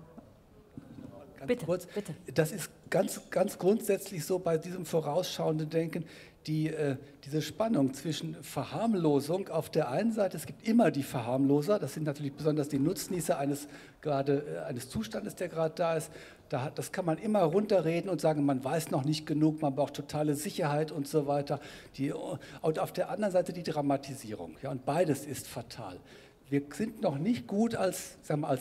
Bitte, kurz, bitte. Das ist ganz grundsätzlich so bei diesem vorausschauenden Denken, diese Spannung zwischen Verharmlosung auf der einen Seite, es gibt immer die Verharmloser, das sind natürlich besonders die Nutznießer eines Zustandes, der gerade da ist, das kann man immer runterreden und sagen, man weiß noch nicht genug, man braucht totale Sicherheit und so weiter. Und auf der anderen Seite die Dramatisierung, ja, und beides ist fatal. Wir sind noch nicht gut als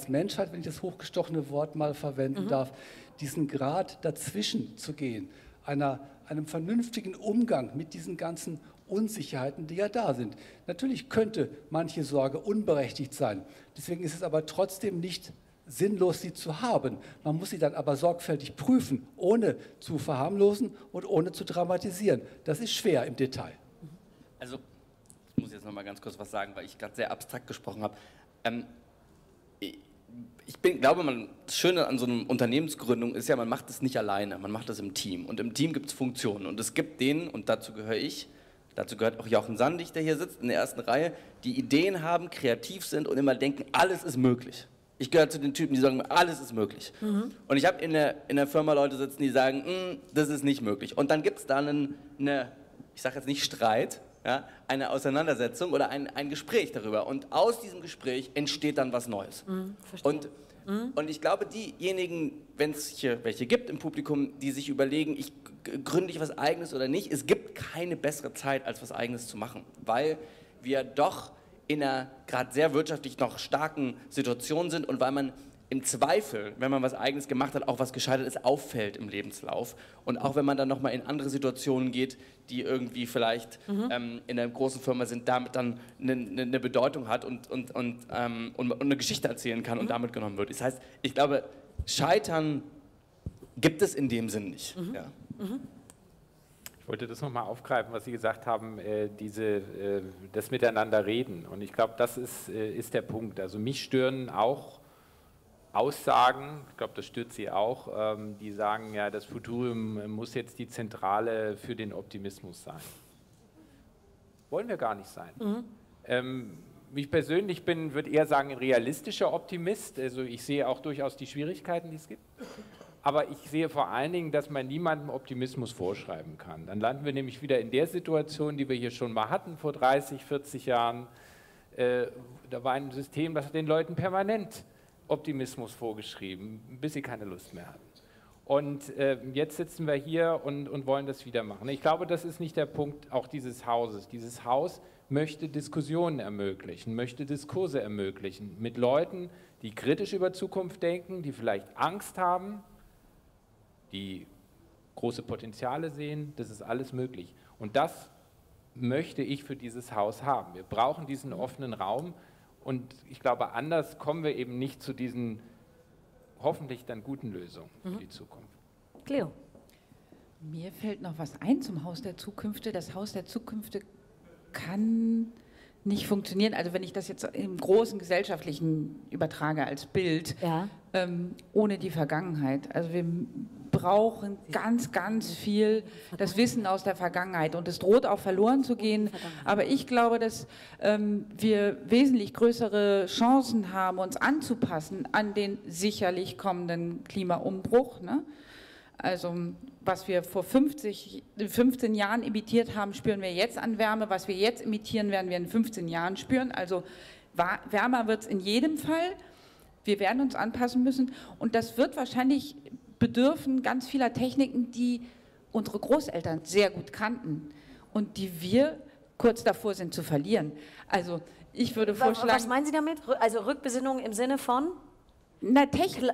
Menschheit, wenn ich das hochgestochene Wort mal verwenden darf, diesen Grad dazwischen zu gehen, einem vernünftigen Umgang mit diesen ganzen Unsicherheiten, die ja da sind. Natürlich könnte manche Sorge unberechtigt sein, deswegen ist es aber trotzdem nicht sinnlos, sie zu haben. Man muss sie dann aber sorgfältig prüfen, ohne zu verharmlosen und ohne zu dramatisieren. Das ist schwer im Detail. Also ich muss jetzt noch mal ganz kurz was sagen, weil ich gerade sehr abstrakt gesprochen habe. Das Schöne an so einer Unternehmensgründung ist ja, man macht es nicht alleine, man macht es im Team. Und im Team gibt es Funktionen. Und es gibt denen, und dazu gehöre ich, dazu gehört auch Jochen Sandig, der hier sitzt in der ersten Reihe, die Ideen haben, kreativ sind und immer denken, alles ist möglich. Ich gehöre zu den Typen, die sagen, alles ist möglich. Und ich habe in der Firma Leute sitzen, die sagen, das ist nicht möglich. Und dann gibt es da eine, ich sage jetzt nicht Streit, ja, eine Auseinandersetzung oder ein Gespräch darüber. Und aus diesem Gespräch entsteht dann was Neues. Und ich glaube, diejenigen, wenn es hier welche gibt im Publikum, die sich überlegen, gründe ich was Eigenes oder nicht, es gibt keine bessere Zeit, als was Eigenes zu machen. Weil wir doch in einer gerade sehr wirtschaftlich noch starken Situation sind und weil man im Zweifel, wenn man was Eigenes gemacht hat, auch was Gescheitertes auffällt im Lebenslauf. Und auch wenn man dann nochmal in andere Situationen geht, die irgendwie vielleicht in einer großen Firma sind, damit dann eine Bedeutung hat und eine Geschichte erzählen kann und damit genommen wird. Das heißt, ich glaube, Scheitern gibt es in dem Sinn nicht. Ja. Ich wollte das nochmal aufgreifen, was Sie gesagt haben, das Miteinanderreden. Und ich glaube, das ist der Punkt. Also mich stören auch Aussagen, ich glaube, das stört Sie auch, die sagen, ja, das Futurium muss jetzt die Zentrale für den Optimismus sein. Wollen wir gar nicht sein. Ich persönlich würde eher sagen, ein realistischer Optimist. Also ich sehe auch durchaus die Schwierigkeiten, die es gibt. Aber ich sehe vor allen Dingen, dass man niemandem Optimismus vorschreiben kann. Dann landen wir nämlich wieder in der Situation, die wir hier schon mal hatten vor 30, 40 Jahren. Da war ein System, das hat den Leuten permanent Optimismus vorgeschrieben, bis sie keine Lust mehr hatten. Und jetzt sitzen wir hier und wollen das wieder machen. Ich glaube, das ist nicht der Punkt auch dieses Hauses. Dieses Haus möchte Diskussionen ermöglichen, möchte Diskurse ermöglichen mit Leuten, die kritisch über Zukunft denken, die vielleicht Angst haben, die große Potenziale sehen. Das ist alles möglich. Und das möchte ich für dieses Haus haben. Wir brauchen diesen offenen Raum. Und ich glaube, anders kommen wir eben nicht zu diesen hoffentlich dann guten Lösungen für die Zukunft. Cléo. Mir fällt noch was ein zum Haus der Zukünfte. Das Haus der Zukünfte kann nicht funktionieren. Also wenn ich das jetzt im großen gesellschaftlichen übertrage als Bild, ohne die Vergangenheit. Also wir brauchen ganz, ganz viel das Wissen aus der Vergangenheit und es droht auch verloren zu gehen. Aber ich glaube, dass wir wesentlich größere Chancen haben, uns anzupassen an den sicherlich kommenden Klimaumbruch, ne? Also was wir vor 15 Jahren emittiert haben, spüren wir jetzt an Wärme. Was wir jetzt emittieren, werden wir in 15 Jahren spüren. Also wärmer wird es in jedem Fall. Wir werden uns anpassen müssen. Und das wird wahrscheinlich bedürfen ganz vieler Techniken, die unsere Großeltern sehr gut kannten und die wir kurz davor sind zu verlieren. Also ich würde vorschlagen... Was meinen Sie damit? Also Rückbesinnung im Sinne von... Na,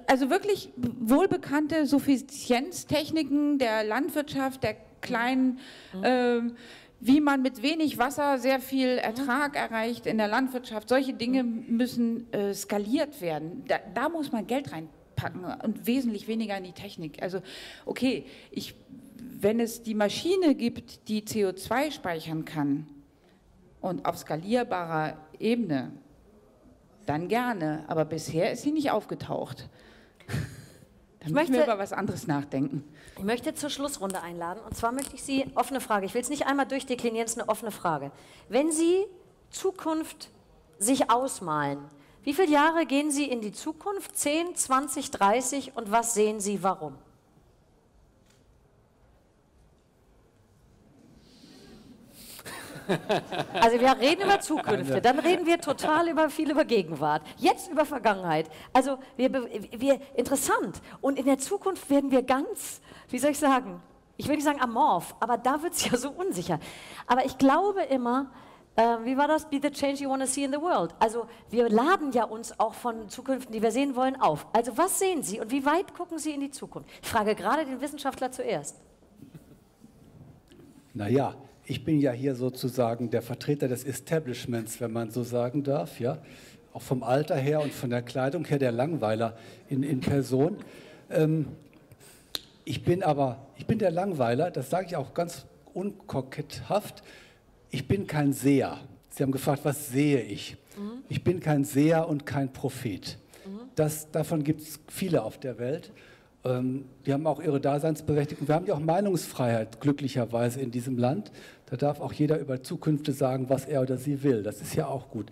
also wirklich wohlbekannte Suffizienztechniken der Landwirtschaft, der kleinen, wie man mit wenig Wasser sehr viel Ertrag erreicht in der Landwirtschaft. Solche Dinge müssen skaliert werden. Da muss man Geld reinpacken und wesentlich weniger in die Technik. Also okay, wenn es die Maschine gibt, die CO2 speichern kann und auf skalierbarer Ebene, dann gerne, aber bisher ist sie nicht aufgetaucht. Da müssen wir über was anderes nachdenken. Ich möchte zur Schlussrunde einladen und zwar möchte ich Sie, offene Frage, ich will es nicht einmal durchdeklinieren, es ist eine offene Frage. Wenn Sie Zukunft sich ausmalen, wie viele Jahre gehen Sie in die Zukunft? 10, 20, 30 und was sehen Sie, warum? Also wir reden über Zukünfte, dann reden wir total viel über Gegenwart, jetzt über Vergangenheit. Also interessant und in der Zukunft werden wir ganz, wie soll ich sagen, ich will nicht sagen amorph, aber da wird es ja so unsicher. Aber ich glaube immer, wie war das? Be the change you want to see in the world. Also wir laden ja uns auch von Zukünften, die wir sehen wollen, auf. Also was sehen Sie und wie weit gucken Sie in die Zukunft? Ich frage gerade den Wissenschaftler zuerst. Naja. Ich bin ja hier sozusagen der Vertreter des Establishments, wenn man so sagen darf, ja, auch vom Alter her und von der Kleidung her der Langweiler in Person. Ich bin der Langweiler, das sage ich auch ganz unkoketthaft, ich bin kein Seher. Sie haben gefragt, was sehe ich? Ich bin kein Seher und kein Prophet. Davon gibt es viele auf der Welt. Die haben auch ihre Daseinsberechtigung. Wir haben ja auch Meinungsfreiheit, glücklicherweise in diesem Land. Da darf auch jeder über Zukünfte sagen, was er oder sie will. Das ist ja auch gut.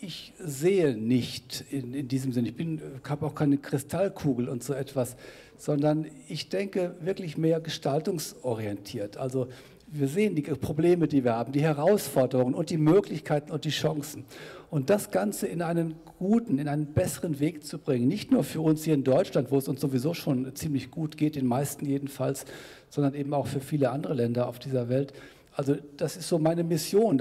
Ich sehe nicht in diesem Sinne. Ich habe auch keine Kristallkugel und so etwas, sondern ich denke wirklich mehr gestaltungsorientiert. Also wir sehen die Probleme, die wir haben, die Herausforderungen und die Möglichkeiten und die Chancen. Und das Ganze in einen guten, in einen besseren Weg zu bringen, nicht nur für uns hier in Deutschland, wo es uns sowieso schon ziemlich gut geht, den meisten jedenfalls, sondern eben auch für viele andere Länder auf dieser Welt. Also das ist so meine Mission,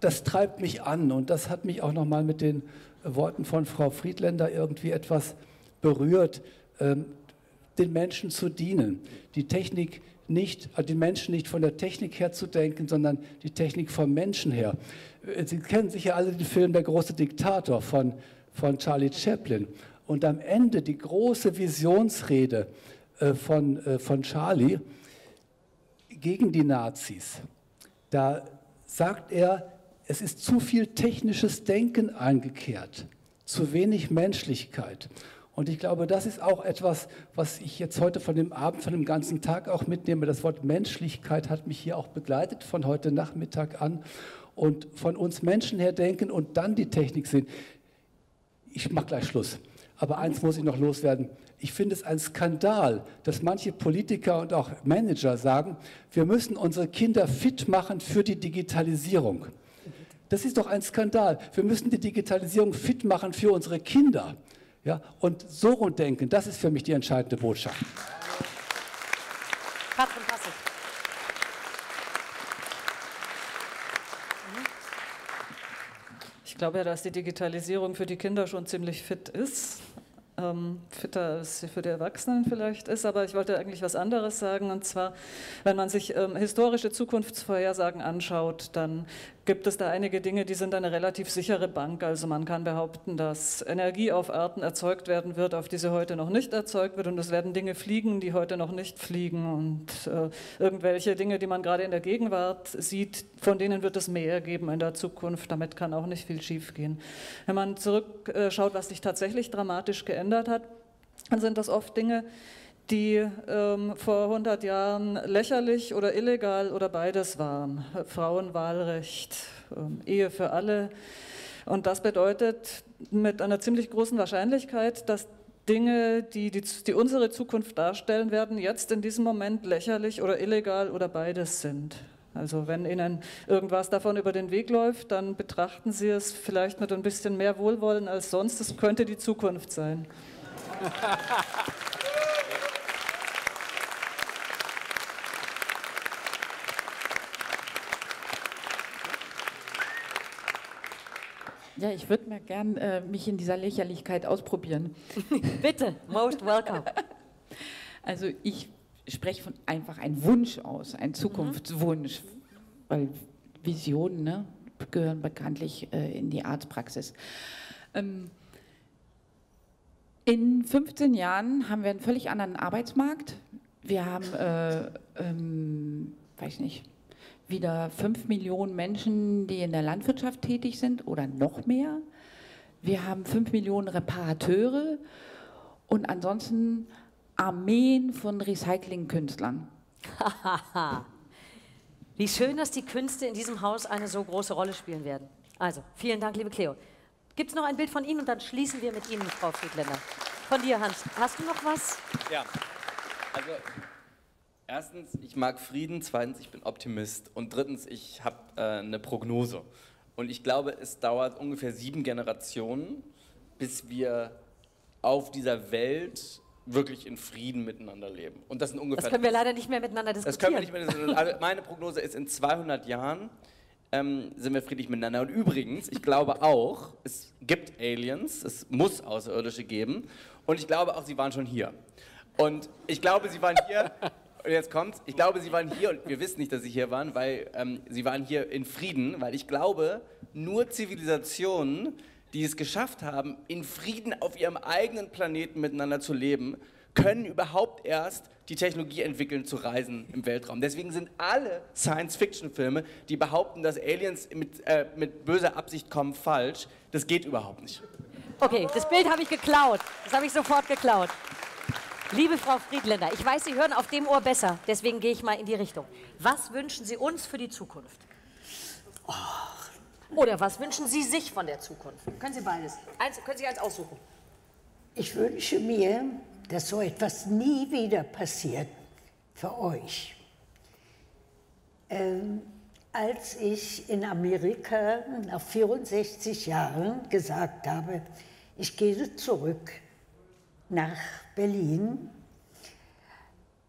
das treibt mich an und das hat mich auch nochmal mit den Worten von Frau Friedländer irgendwie etwas berührt, den Menschen zu dienen, den Menschen nicht von der Technik her zu denken, sondern die Technik vom Menschen her. Sie kennen sicher alle den Film Der große Diktator von Charlie Chaplin. Und am Ende die große Visionsrede von Charlie gegen die Nazis. Da sagt er, es ist zu viel technisches Denken eingekehrt, zu wenig Menschlichkeit. Und ich glaube, das ist auch etwas, was ich jetzt heute von dem Abend, von dem ganzen Tag auch mitnehme. Das Wort Menschlichkeit hat mich hier auch begleitet von heute Nachmittag an. Und von uns Menschen her denken und dann die Technik sehen. Ich mache gleich Schluss. Aber eins muss ich noch loswerden. Ich finde es ein Skandal, dass manche Politiker und auch Manager sagen, wir müssen unsere Kinder fit machen für die Digitalisierung. Das ist doch ein Skandal. Wir müssen die Digitalisierung fit machen für unsere Kinder. Ja, und so rund denken, das ist für mich die entscheidende Botschaft. Kathrin Passig. Ich glaube ja, dass die Digitalisierung für die Kinder schon ziemlich fit ist. Fitter als sie für die Erwachsenen vielleicht ist, aber ich wollte eigentlich was anderes sagen, und zwar, wenn man sich historische Zukunftsvorhersagen anschaut, dann gibt es da einige Dinge, die sind eine relativ sichere Bank, also man kann behaupten, dass Energie auf Arten erzeugt werden wird, auf die sie heute noch nicht erzeugt wird, und es werden Dinge fliegen, die heute noch nicht fliegen, und irgendwelche Dinge, die man gerade in der Gegenwart sieht, von denen wird es mehr geben in der Zukunft, damit kann auch nicht viel schief gehen. Wenn man zurückschaut, was sich tatsächlich dramatisch geändert hat, dann sind das oft Dinge, die vor 100 Jahren lächerlich oder illegal oder beides waren. Frauenwahlrecht, Ehe für alle. Und das bedeutet mit einer ziemlich großen Wahrscheinlichkeit, dass Dinge, die unsere Zukunft darstellen werden, jetzt in diesem Moment lächerlich oder illegal oder beides sind. Also wenn Ihnen irgendwas davon über den Weg läuft, dann betrachten Sie es vielleicht mit ein bisschen mehr Wohlwollen als sonst. Das könnte die Zukunft sein. Ja, ich würde mir gern mich in dieser Lächerlichkeit ausprobieren. Bitte, most welcome. Also ich spreche von einfach einen Wunsch aus, einen Zukunftswunsch, weil Visionen, ne, gehören bekanntlich in die Arztpraxis. In 15 Jahren haben wir einen völlig anderen Arbeitsmarkt. Wir haben, weiß nicht, wieder 5 Millionen Menschen, die in der Landwirtschaft tätig sind oder noch mehr. Wir haben 5 Millionen Reparateure und ansonsten Armeen von Recycling-Künstlern. Wie schön, dass die Künste in diesem Haus eine so große Rolle spielen werden. Also, vielen Dank, liebe Cléo. Gibt es noch ein Bild von Ihnen und dann schließen wir mit Ihnen, Frau Friedländer. Von dir, Hans. Hast du noch was? Ja. Also, erstens, ich mag Frieden. Zweitens, ich bin Optimist. Und drittens, ich habe eine Prognose. Und ich glaube, es dauert ungefähr 7 Generationen, bis wir auf dieser Welt wirklich in Frieden miteinander leben. Und das sind ungefähr. Das können wir leider nicht mehr miteinander diskutieren. Das können wir nicht mehr diskutieren. Meine Prognose ist, in 200 Jahren sind wir friedlich miteinander. Und übrigens, ich glaube auch, es gibt Aliens, es muss Außerirdische geben. Und ich glaube auch, sie waren schon hier. Und ich glaube, sie waren hier. Und jetzt kommt's. Ich glaube, sie waren hier und wir wissen nicht, dass sie hier waren, weil sie waren hier in Frieden, weil ich glaube, nur Zivilisationen, die es geschafft haben, in Frieden auf ihrem eigenen Planeten miteinander zu leben, können überhaupt erst die Technologie entwickeln, zu reisen im Weltraum. Deswegen sind alle Science-Fiction-Filme, die behaupten, dass Aliens mit böser Absicht kommen, falsch. Das geht überhaupt nicht. Okay, das Bild habe ich geklaut. Das habe ich sofort geklaut. Liebe Frau Friedländer, ich weiß, Sie hören auf dem Ohr besser, deswegen gehe ich mal in die Richtung. Was wünschen Sie uns für die Zukunft? Oh. Oder was wünschen Sie sich von der Zukunft? Können Sie beides? Können Sie eins aussuchen? Ich wünsche mir, dass so etwas nie wieder passiert für euch. Als ich in Amerika nach 64 Jahren gesagt habe, ich gehe zurück nach Berlin,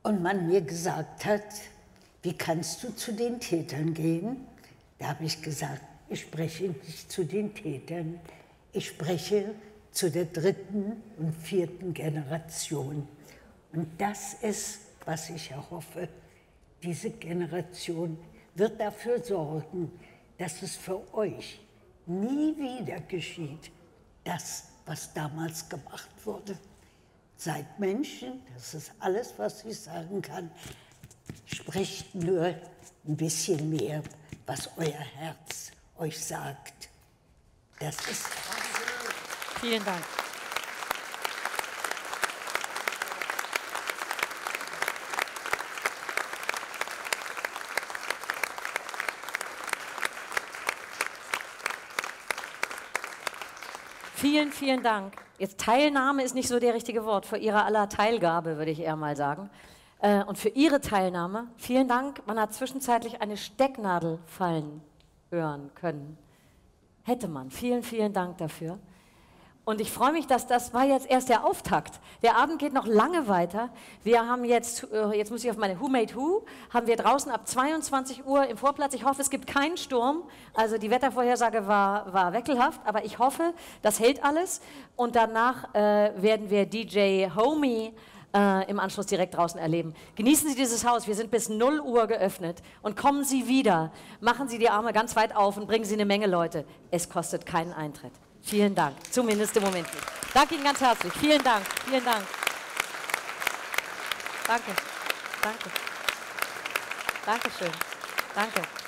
und man mir gesagt hat, wie kannst du zu den Tätern gehen? Da habe ich gesagt, Ich spreche nicht zu den Tätern, ich spreche zu der dritten und vierten Generation. Und das ist, was ich erhoffe. Diese Generation wird dafür sorgen, dass es für euch nie wieder geschieht, das, was damals gemacht wurde. Seid Menschen, das ist alles, was ich sagen kann. Sprecht nur ein bisschen mehr, was euer Herz euch sagt. Das ist... Vielen Dank. Vielen, vielen Dank. Jetzt Teilnahme ist nicht so der richtige Wort, für Ihre aller Teilgabe, würde ich eher mal sagen. Und für Ihre Teilnahme, vielen Dank, man hat zwischenzeitlich eine Stecknadel fallen hören können. Hätte man. Vielen, vielen Dank dafür. Und ich freue mich, dass das war jetzt erst der Auftakt. Der Abend geht noch lange weiter. Wir haben jetzt muss ich auf meine Who Made Who, haben wir draußen ab 22 Uhr im Vorplatz. Ich hoffe, es gibt keinen Sturm. Also die Wettervorhersage war wechselhaft, aber ich hoffe, das hält alles. Und danach werden wir DJ Homie im Anschluss direkt draußen erleben. Genießen Sie dieses Haus, wir sind bis 0 Uhr geöffnet und kommen Sie wieder. Machen Sie die Arme ganz weit auf und bringen Sie eine Menge Leute. Es kostet keinen Eintritt. Vielen Dank, zumindest im Moment nicht. Danke Ihnen ganz herzlich. Vielen Dank, vielen Dank. Danke, danke. Dankeschön, danke.